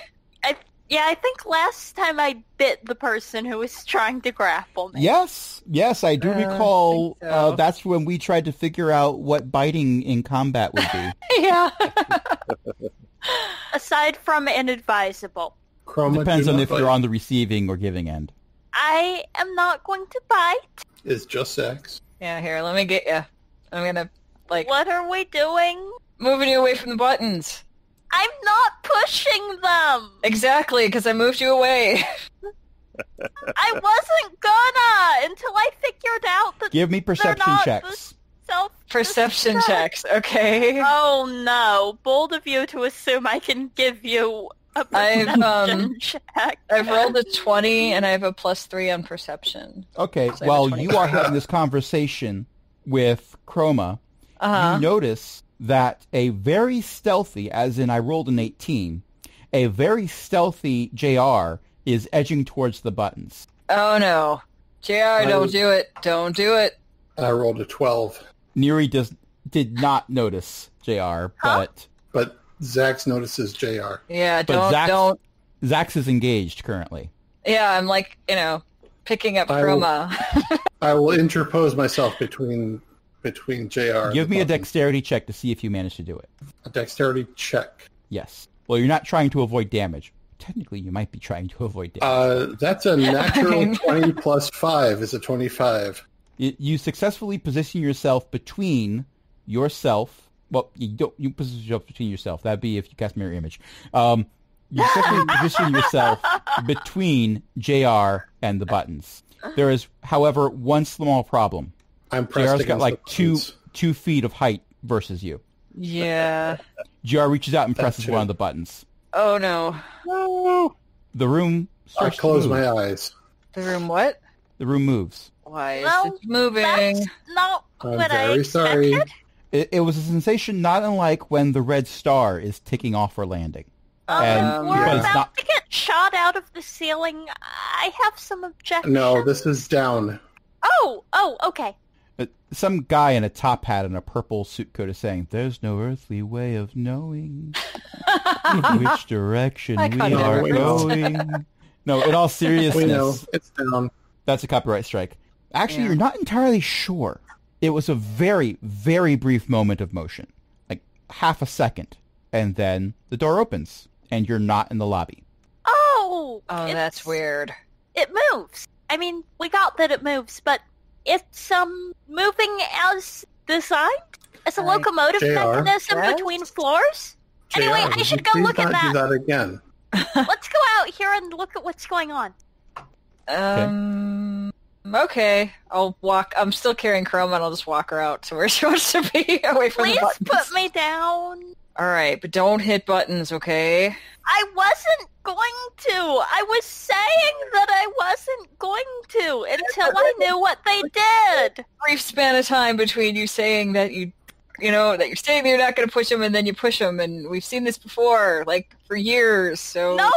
I think last time I bit the person who was trying to grapple me. Yes, I do recall. I that's when we tried to figure out what biting in combat would be. Yeah. Aside from inadvisable. Chroma depends on if you're on the receiving or giving end. I am not going to bite. It's just sex. Yeah, here, let me get you. I'm gonna, What are we doing? Moving you away from the buttons. I'm not pushing them! Exactly, because I moved you away. I wasn't gonna until I figured out that give me perception checks. Perception checks, okay. Oh no, bold of you to assume I can give you a perception check. I've rolled a 20 and I have a +3 on perception. Okay, so while you are having this conversation with Chroma, you notice that a very stealthy, as in I rolled an 18, a very stealthy JR is edging towards the buttons. Oh no. JR, don't do it. Don't do it. I rolled a 12. Niri did not notice JR, But Zax notices JR. Yeah, don't. Zax is engaged currently. Yeah, I'm picking up Chroma. I will interpose myself between between JR. Give me a dexterity check to see if you manage to do it. A dexterity check. Yes. Well, you're not trying to avoid damage. Technically, you might be trying to avoid damage. That's a natural 20 plus 5 is a 25. You successfully position yourself between yourself. Well, you don't. You position yourself between yourself. That'd be if you cast Mirror Image. You successfully position yourself between JR and the buttons. There is, however, one small problem. I'm pressed. JR's got like two feet of height versus you. Yeah. JR reaches out and presses one of the buttons. Oh no! No. The room starts. I close my eyes. The room what? The room moves. Why is it moving? That's not what I expected. Sorry. It was a sensation not unlike when the red star is ticking off for landing. We're about to get shot out of the ceiling. I have some objections. No, this is down. Oh, okay. Some guy in a top hat and a purple suit coat is saying, "There's no earthly way of knowing in which direction we are going." No, in all seriousness, we know. It's down. That's a copyright strike. Actually, You're not entirely sure. It was a very, very brief moment of motion, like half a second, and then the door opens, and you're not in the lobby. Oh, that's weird. It moves. I mean, we got that it moves, but it's moving as designed, as a locomotive mechanism between floors. JR, anyway, I should go look at that. Do that again. Let's go out here and look at what's going on. Okay, I'll walk. I'm still carrying Chroma, and I'll just walk her out to where she wants to be, away from the buttons. Please put me down. All right, but don't hit buttons, okay? I wasn't going to. I was saying that I wasn't going to until I knew what they did. Brief span of time between you saying that you're saying that you're not going to push them, and then you push them, and we've seen this before, like for years. So no.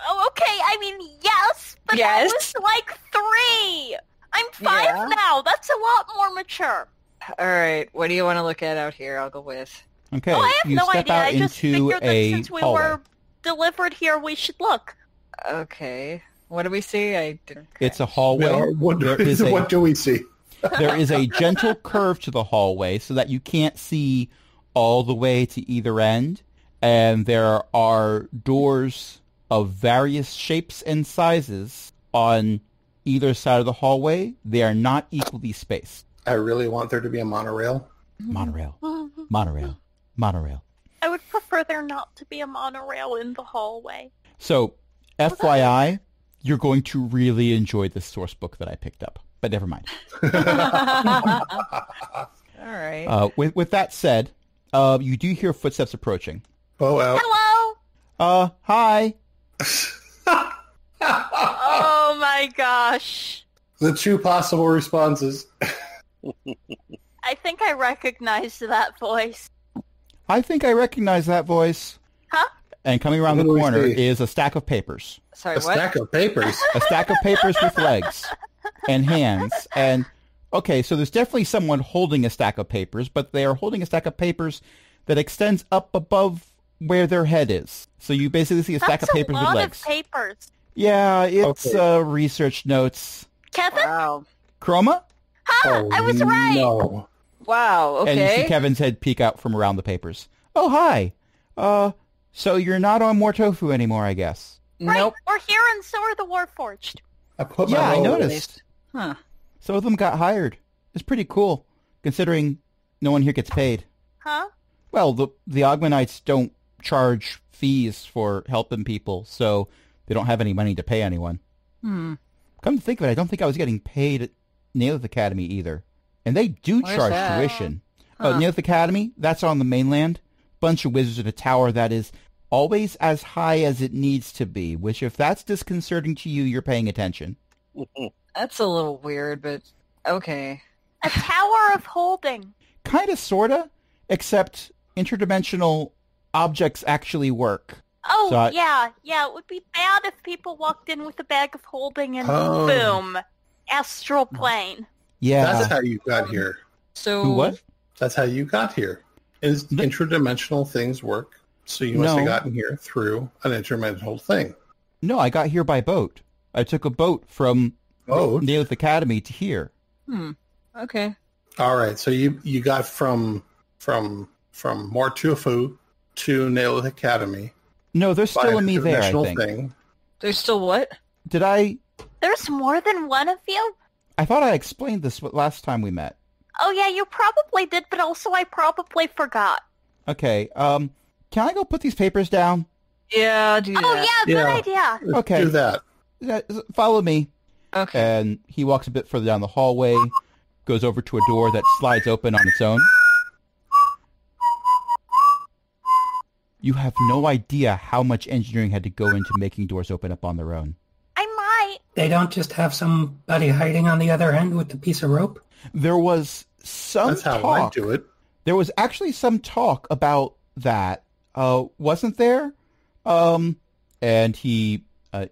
Oh, okay, I mean, yes, but yes. I was like 3. I'm 5 now. That's a lot more mature. All right, what do you want to look at out here? I'll go with. Okay, oh, I have no idea. I just figured that since we were delivered here, we should look. Okay, what do we see? I didn't. It's a hallway. What do we see? There is a gentle curve to the hallway so that you can't see all the way to either end, and there are doors of various shapes and sizes on either side of the hallway. They are not equally spaced. I really want there to be a monorail. Monorail. I would prefer there not to be a monorail in the hallway. So, FYI, you're going to really enjoy this source book that I picked up. But never mind. All right. With that said, you do hear footsteps approaching. Oh, out. Hello! Hi. Oh my gosh. The two possible responses. I think I recognize that voice. Huh? And coming around the corner is a stack of papers. Sorry, what? A stack of papers? A stack of papers with legs and hands. And, okay, so there's definitely someone holding a stack of papers, but they are holding a stack of papers that extends up above where their head is. So you basically see a stack of papers with legs. That's a lot of papers. Yeah, it's research notes. Kevin? Wow. Chroma? Huh, I was right. No. Wow, okay. And you see Kevin's head peek out from around the papers. Oh, hi. So you're not on Mortofu anymore, I guess. Right, nope. We're here and so are the Warforged. I noticed. Huh. Some of them got hired. It's pretty cool, considering no one here gets paid. Huh? Well, the Ogmanites don't charge fees for helping people, so they don't have any money to pay anyone. Come to think of it, I don't think I was getting paid at Nailith Academy either. And they do charge tuition. Huh. Nailith Academy, that's on the mainland. Bunch of wizards in a tower that is always as high as it needs to be, which if that's disconcerting to you, you're paying attention. That's a little weird, but okay. A tower of holding. Kind of, sort of, except interdimensional objects actually work. Oh, so it would be bad if people walked in with a bag of holding and boom. Astral plane. Yeah. That's how you got here. So what? That's how you got here. Is interdimensional things work? So you must have gotten here through an interdimensional thing. No, I got here by boat. I took a boat from Nailith Academy to here. Okay. All right, so you got from Mortofu to Nailith Academy. No, there's still a me there, I think. Thing. There's still what? Did I... There's more than one of you? I thought I explained this last time we met. Oh, yeah, you probably did, but also I probably forgot. Okay, can I go put these papers down? Yeah, do that. Oh, yeah, good idea. Okay. Do that. Follow me. Okay. And he walks a bit further down the hallway, goes over to a door that slides open on its own. You have no idea how much engineering had to go into making doors open up on their own. I might. They don't just have somebody hiding on the other end with a piece of rope? There was some talk. That's how I do it. There was actually some talk about that, wasn't there? And he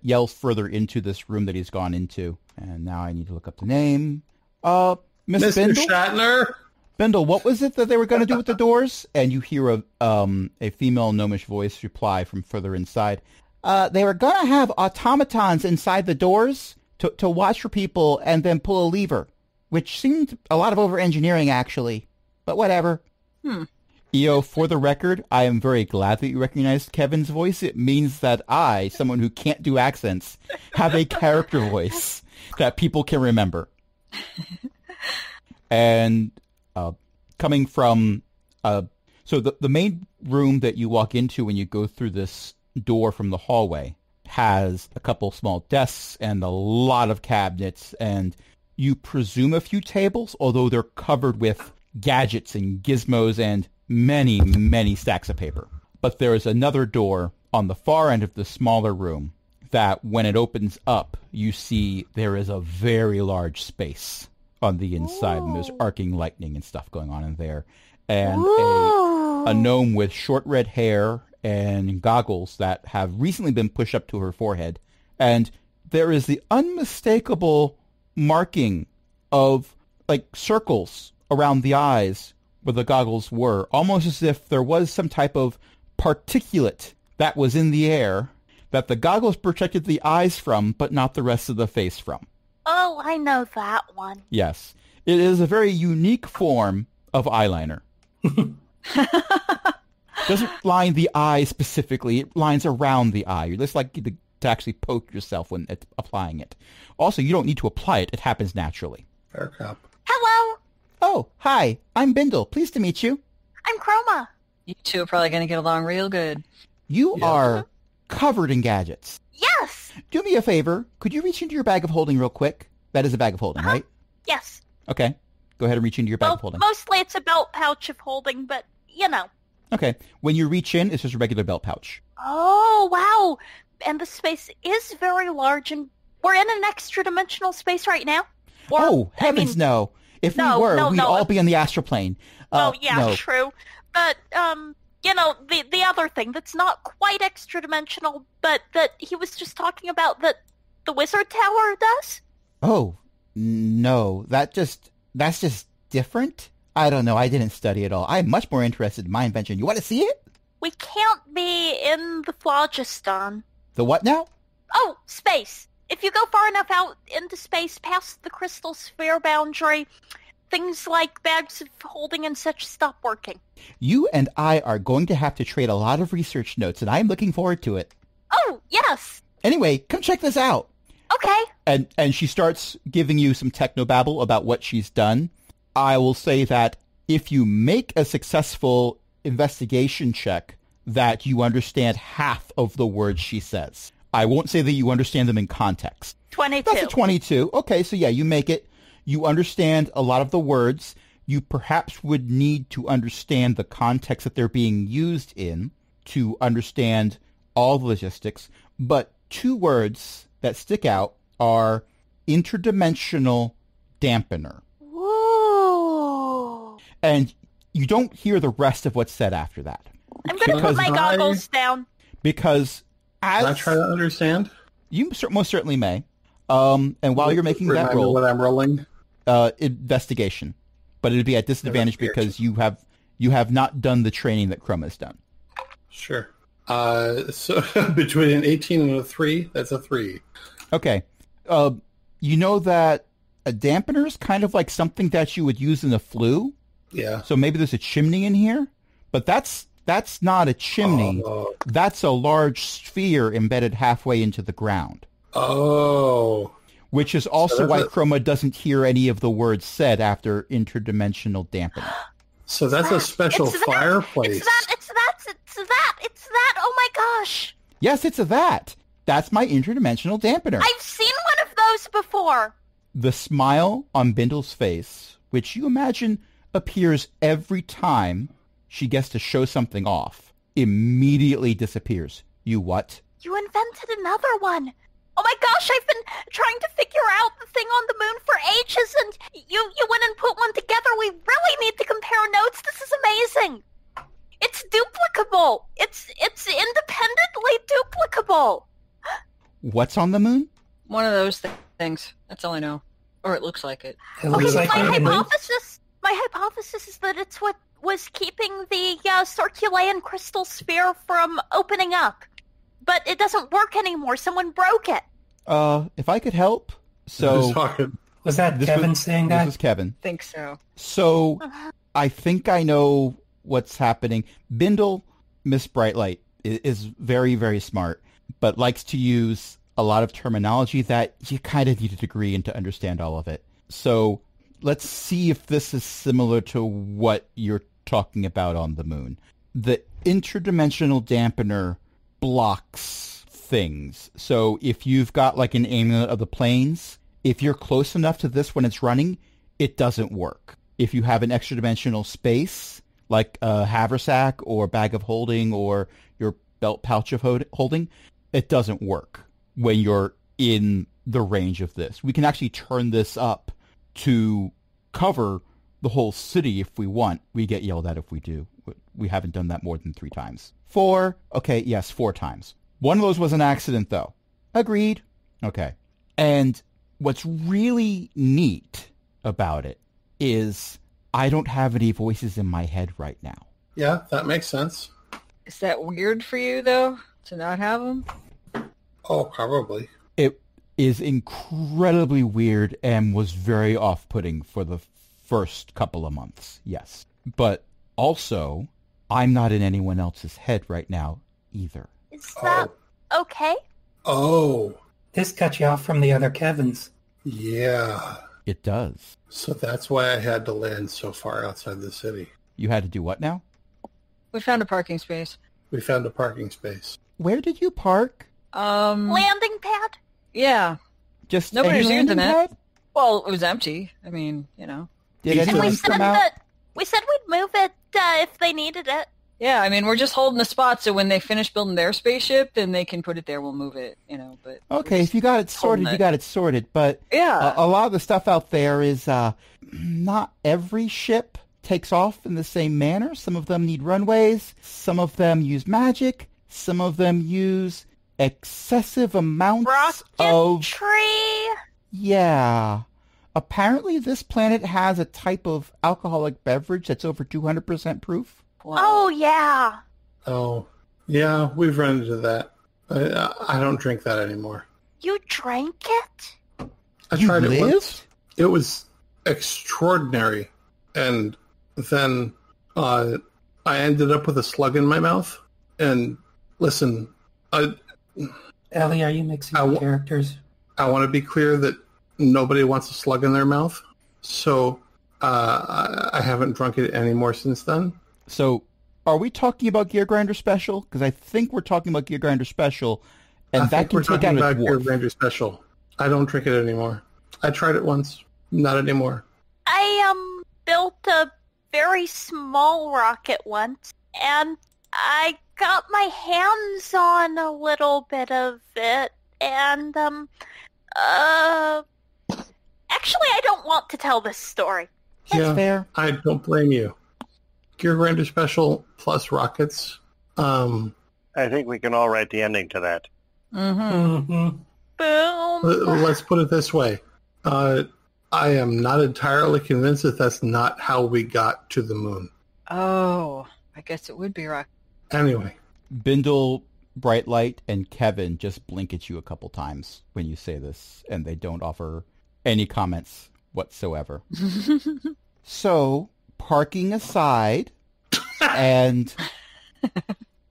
yells further into this room that he's gone into. And now I need to look up the name. Mr. Bindle? Shatner? Bindle, what was it that they were going to do with the doors? And you hear a female gnomish voice reply from further inside. They were going to have automatons inside the doors to watch for people and then pull a lever, which seemed a lot of over-engineering, actually. But whatever. Eo, for the record, I am very glad that you recognized Kevin's voice. It means that I, someone who can't do accents, have a character voice that people can remember. And... coming from, so the main room that you walk into when you go through this door from the hallway has a couple small desks and a lot of cabinets, and you presume a few tables, although they're covered with gadgets and gizmos and many, many stacks of paper. But there is another door on the far end of the smaller room that when it opens up, you see there is a very large space on the inside. Ooh. And there's arcing lightning and stuff going on in there. And a gnome with short red hair and goggles that have recently been pushed up to her forehead. And there is the unmistakable marking of, like, circles around the eyes where the goggles were, almost as if there was some type of particulate that was in the air that the goggles protected the eyes from, but not the rest of the face from. Oh, I know that one. Yes. It is a very unique form of eyeliner. Doesn't line the eye specifically. It lines around the eye. You're just like to actually poke yourself when it's applying it. Also, you don't need to apply it. It happens naturally. Fair cop. Hello. Oh, hi. I'm Bindle. Pleased to meet you. I'm Chroma. You two are probably going to get along real good. You are covered in gadgets. Yes! Do me a favor. Could you reach into your bag of holding real quick? That is a bag of holding, right? Yes. Okay. Go ahead and reach into your bag of holding. Mostly it's a belt pouch of holding, but, you know. Okay. When you reach in, it's just a regular belt pouch. Oh, wow. And the space is very large, and we're in an extra-dimensional space right now? Or, oh, heavens no. If we were, we'd all be in the astral plane. Oh, yeah, true. But, you know, the other thing that's not quite extra-dimensional, but that he was just talking about that the Wizard Tower does? Oh, no. That's just different? I don't know. I didn't study at all. I'm much more interested in my invention. You want to see it? We can't be in the phlogiston. The what now? Oh, space. If you go far enough out into space, past the crystal sphere boundary... things like bags of holding and such stop working. You and I are going to have to trade a lot of research notes, and I'm looking forward to it. Oh, yes. Anyway, come check this out. Okay. And she starts giving you some technobabble about what she's done. I will say that if you make a successful investigation check, that you understand half of the words she says. I won't say that you understand them in context. 22. That's a 22. Okay, so yeah, you make it. You understand a lot of the words. You perhaps would need to understand the context that they're being used in to understand all the logistics. But two words that stick out are interdimensional dampener. Whoa. And you don't hear the rest of what's said after that. I'm going to put my goggles down. Because as... Can I try to understand? You most certainly may. And while you're making that roll... What I'm rolling? Investigation, but it'd be at disadvantage because you have not done the training that Chroma has done. Sure. So between an 18 and a 3, that's a 3. Okay. You know that a dampener is kind of like something that you would use in a flue. Yeah. So maybe there's a chimney in here, but that's not a chimney. That's a large sphere embedded halfway into the ground. Oh. Which is also so why Chroma doesn't hear any of the words said after interdimensional dampening. So that's a special fireplace. It's that. Oh my gosh. Yes, it's a that. That's my interdimensional dampener. I've seen one of those before. The smile on Bindle's face, which you imagine appears every time she gets to show something off, immediately disappears. You what? You invented another one. Oh my gosh, I've been trying to figure out the thing on the moon for ages, and you went and put one together. We really need to compare notes. This is amazing. It's duplicable. It's independently duplicable. What's on the moon? One of those things. That's all I know. Or it looks like it. My hypothesis is that it's what was keeping the Circulan crystal sphere from opening up. But it doesn't work anymore. Someone broke it. If I could help. So was that Kevin saying that? This was Kevin. I think so. So I think I know what's happening. Bindle, Miss Brightlight, is very, very smart, but likes to use a lot of terminology that you kind of need a degree in to understand all of it. So let's see if this is similar to what you're talking about on the moon. The interdimensional dampener blocks things. So if you've got like an amulet of the planes, if you're close enough to this when it's running, it doesn't work. If you have an extra dimensional space, like a haversack or bag of holding or your belt pouch of holding, it doesn't work when you're in the range of this. We can actually turn this up to cover the whole city if we want. We get yelled at if we do. We haven't done that more than 3 times. 4 times. One of those was an accident, though. Agreed. Okay. And what's really neat about it is I don't have any voices in my head right now. Yeah, that makes sense. Is that weird for you, though, to not have them? Oh, probably. It is incredibly weird and was very off-putting for the first couple of months, yes. But also, I'm not in anyone else's head right now either. Is that okay? Oh. This cut you off from the other Kevins. Yeah. It does. So that's why I had to land so far outside the city. You had to do what now? We found a parking space. Where did you park? Landing pad? Yeah. Just nobody was using it. Well, it was empty. I mean, you know. We said we'd move it if they needed it. Yeah, I mean, we're just holding the spot so when they finish building their spaceship and they can put it there, we'll move it, you know. But okay, if you got it sorted, you got it sorted. But yeah. A lot of the stuff out there is not every ship takes off in the same manner. Some of them need runways. Some of them use magic. Some of them use excessive amounts of... Rocketry! Yeah. Apparently, this planet has a type of alcoholic beverage that's over 200% proof. Wow. Oh, yeah. Oh, yeah, we've run into that. I don't drink that anymore. You drank it? I tried it once. It was extraordinary. And then I ended up with a slug in my mouth. And listen, Ellie, are you mixing characters? I want to be clear that nobody wants a slug in their mouth, so I haven't drunk it anymore since then. So are we talking about Gear Grinder Special? Because I think we're talking about Gear Grinder Special, and that can take out a dwarf. Gear Grinder Special. I don't drink it anymore. I tried it once. Not anymore. I built a very small rocket once, and I got my hands on a little bit of it, and actually, I don't want to tell this story. That's fair. I don't blame you. Gear Grinder Special plus rockets. I think we can all write the ending to that. Mm-hmm. Mm-hmm. Boom. Let's put it this way. I am not entirely convinced that that's not how we got to the moon. Oh, I guess it would be rockets. Anyway. Bindle, Brightlight, and Kevin just blink at you a couple times when you say this, and they don't offer any comments whatsoever. So, parking aside and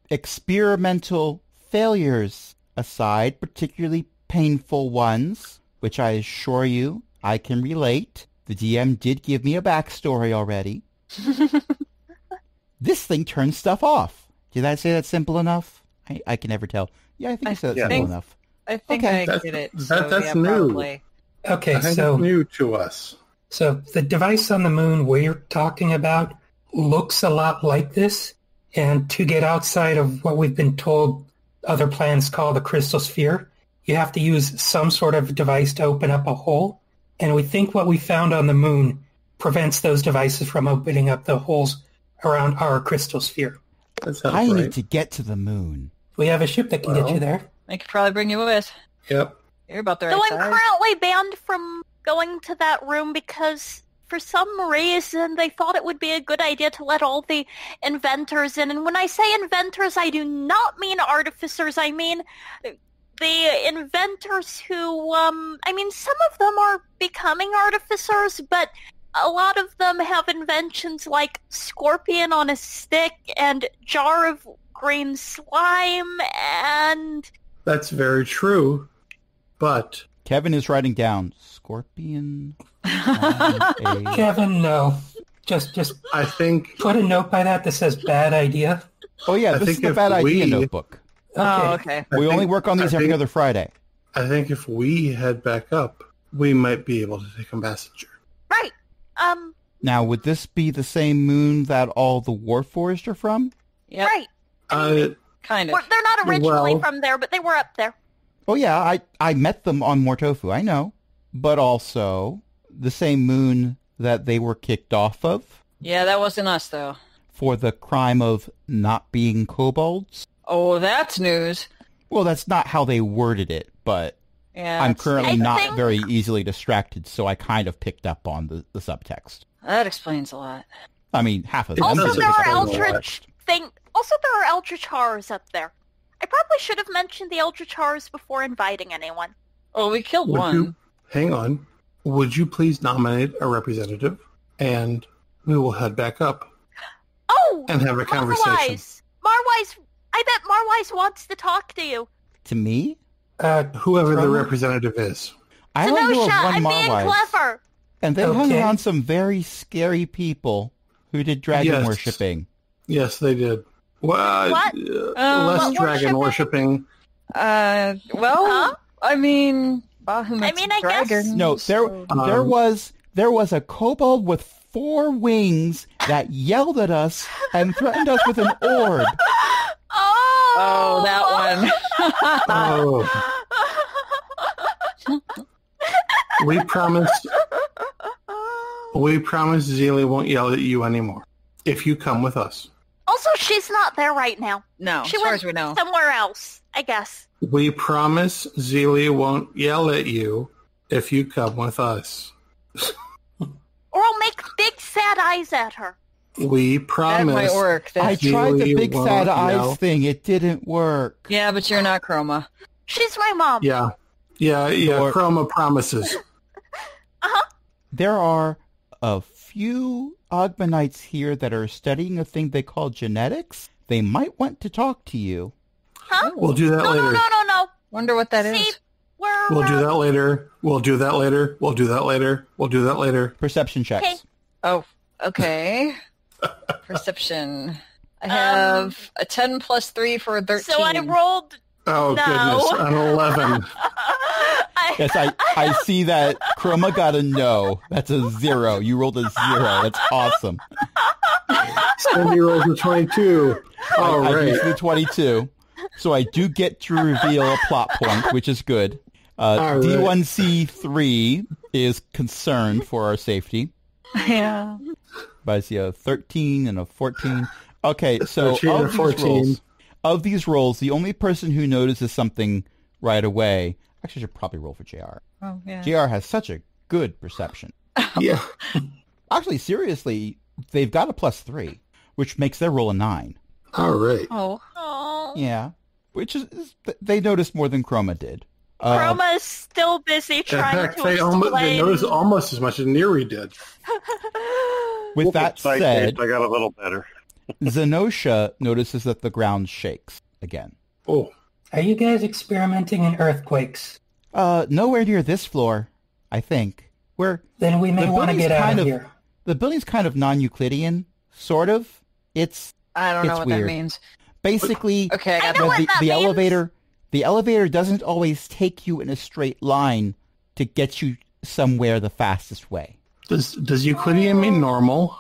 experimental failures aside, particularly painful ones, which I assure you I can relate. The DM did give me a backstory already. This thing turns stuff off. Did I say that simple enough? I can never tell. Yeah, I think I said that simple enough. I think okay. I get it. That's new. Probably. Okay, so new to us. So the device on the moon we're talking about looks a lot like this, and to get outside of what we've been told other plans call the crystal sphere, you have to use some sort of device to open up a hole, and we think what we found on the moon prevents those devices from opening up the holes around our crystal sphere. I need to get to the moon. We have a ship that can get you there. I could probably bring you with. Yep. You're about the right size. So I'm currently banned from going to that room because for some reason they thought it would be a good idea to let all the inventors in. And when I say inventors, I do not mean artificers. I mean the inventors who, some of them are becoming artificers, but a lot of them have inventions like scorpion on a stick and jar of green slime and... That's very true, but... Kevin is writing down, scorpion... Kevin, no. Just I think... put a note by that says bad idea. Oh yeah, this is the bad idea notebook. Oh, okay. We only work on these every other Friday. I think if we head back up, we might be able to take a passenger. Right. Now, would this be the same moon that all the Warforged are from? Yep. Right. Kind of. They're not originally from there, but they were up there. Oh, yeah. I met them on Mortofu, I know. But also, the same moon that they were kicked off of. Yeah, that wasn't us, though. For the crime of not being kobolds. Oh, that's news. Well, that's not how they worded it, but... Yeah, I'm currently not very easily distracted, so I kind of picked up on the subtext. That explains a lot. I mean, half of it. Also, there are Eldritch Horrors up there. I probably should have mentioned the Eldritch Horrors before inviting anyone. Oh, we killed one. Hang on. Would you please nominate a representative, and we will head back up and have a conversation. Marwise, I bet Marwise wants to talk to you. To me? Whoever the representative is. I don't know of one Marwise. And they hung around some very scary people who did dragon worshipping. Yes, they did. Well, what? Less dragon worshipping. I dragons, guess. No, there was a kobold with 4 wings that yelled at us and threatened us with an orb. Oh, that one. We promise Zeely won't yell at you anymore if you come with us. Also, she's not there right now. No, she went somewhere else, I guess. We promise Zeely won't yell at you if you come with us. Or I'll make big sad eyes at her. We promise. That might work. I tried the big sad eyes thing. It didn't work. Yeah, but you're not Chroma. She's my mom. Yeah. Chroma promises. There are a few Ogmanites here that are studying a thing they call genetics. They might want to talk to you. Huh? We'll do that later. No. Wonder what that is. We'll do that later. We'll do that later. Perception checks. Okay. Okay. Perception. I have a 10 plus 3 for a 13. So I rolled... goodness. An 11. I see that Chroma got a no. That's a 0. You rolled a 0. That's awesome. Stanley rolled a 22. All right. I used the 22. So I do get to reveal a plot point, which is good. Right. D1C3 is concerned for our safety. Yeah. But I see a 13 and a 14. Okay, so of these rolls, the only person who notices something right away... Actually, I should probably roll for JR. Oh, yeah. JR has such a good perception. Yeah. Actually, seriously, they've got a +3, which makes their roll a 9. All right. Oh. Yeah. Which is... They noticed more than Chroma did. Chroma is still busy trying to explain. They noticed almost as much as Niri did. With that said, I got a little better. Zenosha notices that the ground shakes again. Oh. Are you guys experimenting in earthquakes? Nowhere near this floor, I think. Then we may want to get out of here. The building's kind of non-Euclidean, sort of. I don't know what that means. Basically, the elevator... The elevator doesn't always take you in a straight line to get you somewhere the fastest way. Does Euclidean mean normal?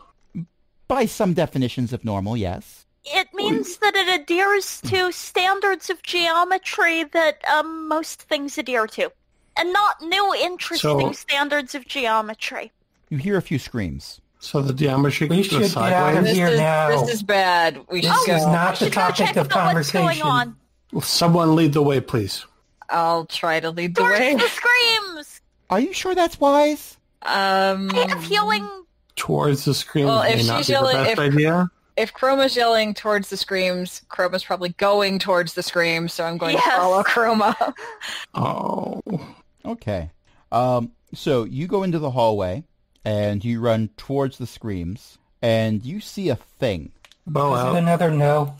By some definitions of normal, yes. It means that it adheres to standards of geometry that most things adhere to. And not new, interesting standards of geometry. You hear a few screams. So the geometry goes sideways? We should get out of here now. This is bad. This is not the topic of conversation. What's going on? Someone lead the way, please. I'll try to lead the way. Towards the screams! Are you sure that's wise? I have healing. Towards the screams may not be the best idea. If Chroma's yelling towards the screams, Chroma's probably going towards the screams, so I'm going to follow Chroma. Oh. Okay. So you go into the hallway, and you run towards the screams, and you see a thing. Is it another no?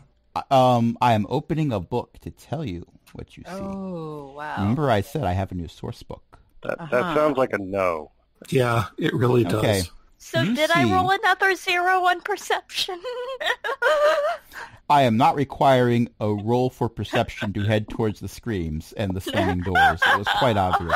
I am opening a book to tell you what you see. Oh, wow. Remember I said I have a new source book. That sounds like a no. Yeah, it really does. Okay. So I roll another 0 on perception? I am not requiring a roll for perception to head towards the screams and the slamming doors. It was quite obvious.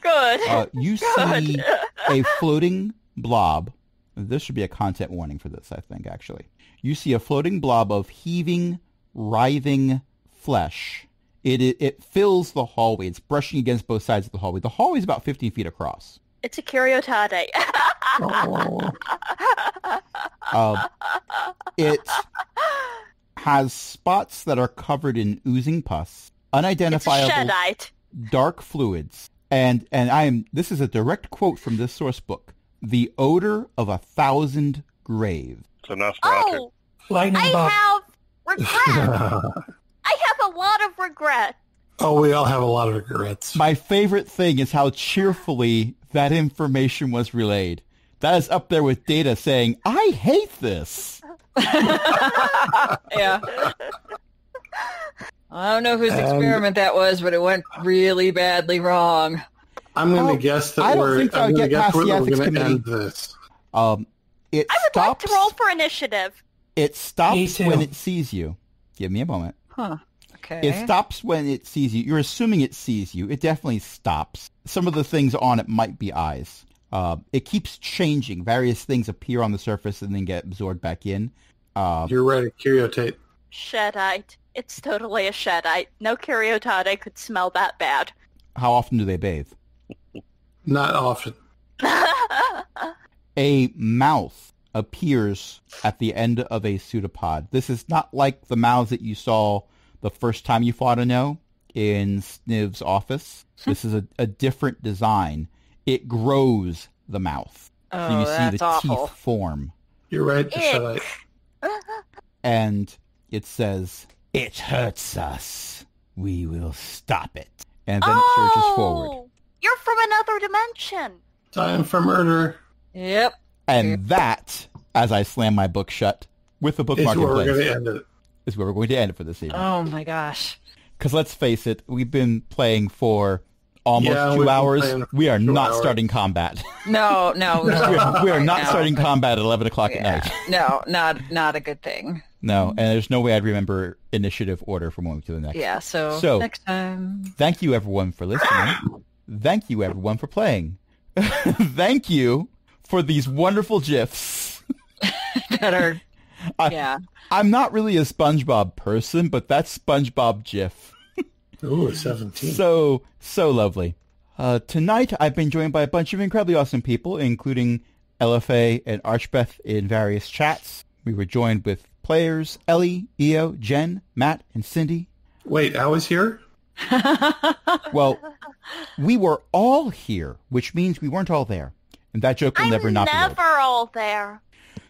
Good. You see a floating blob. This should be a content warning for this, I think, actually. You see a floating blob of heaving, writhing flesh. It fills the hallway. It's brushing against both sides of the hallway. The hallway is about 15 feet across. It's a curiotade. It has spots that are covered in oozing pus, unidentifiable dark fluids, and this is a direct quote from this source book. The odor of 1,000 graves. So I have a lot of regret. Oh, we all have a lot of regrets. My favorite thing is how cheerfully that information was relayed. That is up there with Data saying, I hate this. Yeah. I don't know whose experiment that was, but it went really badly wrong. I'm going to guess that we're going to end this. I would like to roll for initiative. It stops when it sees you. Give me a moment. Huh. Okay. It stops when it sees you. You're assuming it sees you. It definitely stops. Some of the things on it might be eyes. It keeps changing. Various things appear on the surface and then get absorbed back in. You're right. Curiotate. Shadite. It's totally a shadite. No curiotate could smell that bad. How often do they bathe? Not often. A mouth appears at the end of a pseudopod. This is not like the mouths that you saw the first time you fought a no in Sniv's office. This is a different design. It grows the mouth. Oh, so you see the teeth form. You're right. And it says, it hurts us. We will stop it. And then it surges forward. You're from another dimension. Time for murder. Yep. And that, as I slam my book shut, with the bookmark in place, is where we're going to end it for this evening. Oh my gosh. Because let's face it, we've been playing for almost 2 hours. We are not starting combat. No. We are not starting combat at 11 o'clock at night. No, not a good thing. No, and there's no way I'd remember initiative order from one to the next. Yeah, so next time. Thank you, everyone, for listening. Thank you, everyone, for playing. Thank you for these wonderful GIFs. That are, yeah. I'm not really a SpongeBob person, but that's SpongeBob GIF. Ooh, 17. So lovely. Tonight, I've been joined by a bunch of incredibly awesome people, including LFA and Archbeth in various chats. We were joined with players Ellie, Eo, Jen, Matt, and Cindy. Wait, I was here? Well, we were all here, which means we weren't all there. And that joke will never be all there.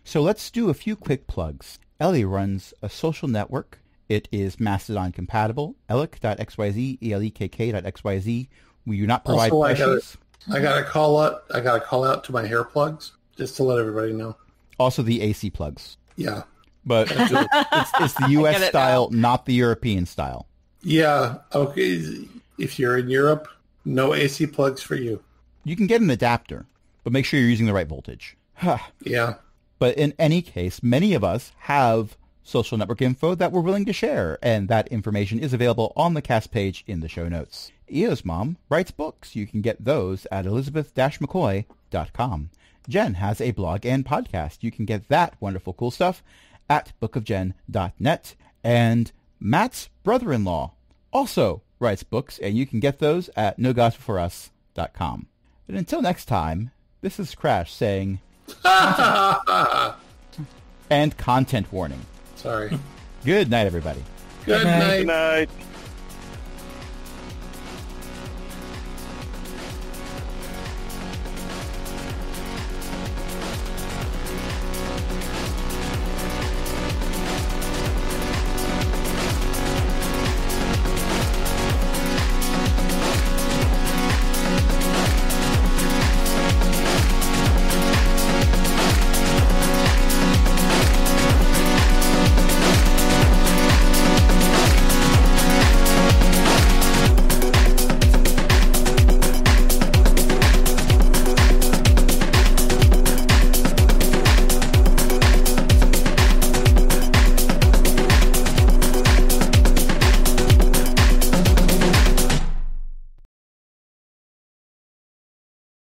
So let's do a few quick plugs. Ellie runs a social network It is Mastodon compatible. Elek.xyz, elekk.xyz. We do not provide precious. I gotta call out to my hair plugs just to let everybody know. Also the AC plugs. Yeah. But it's the US style, not the European style. Yeah. Okay. If you're in Europe, no AC plugs for you. You can get an adapter, but make sure you're using the right voltage. Yeah. But in any case, many of us have social network info that we're willing to share, and that information is available on the cast page in the show notes. Eo's mom writes books. You can get those at elizabeth-mccoy.com. Jen has a blog and podcast. You can get that wonderful cool stuff at bookofjen.net. And Matt's brother-in-law also writes books, and you can get those at nogospelforus.com. And until next time, this is Crash saying... and content warning. Sorry. Good night, everybody. Good night.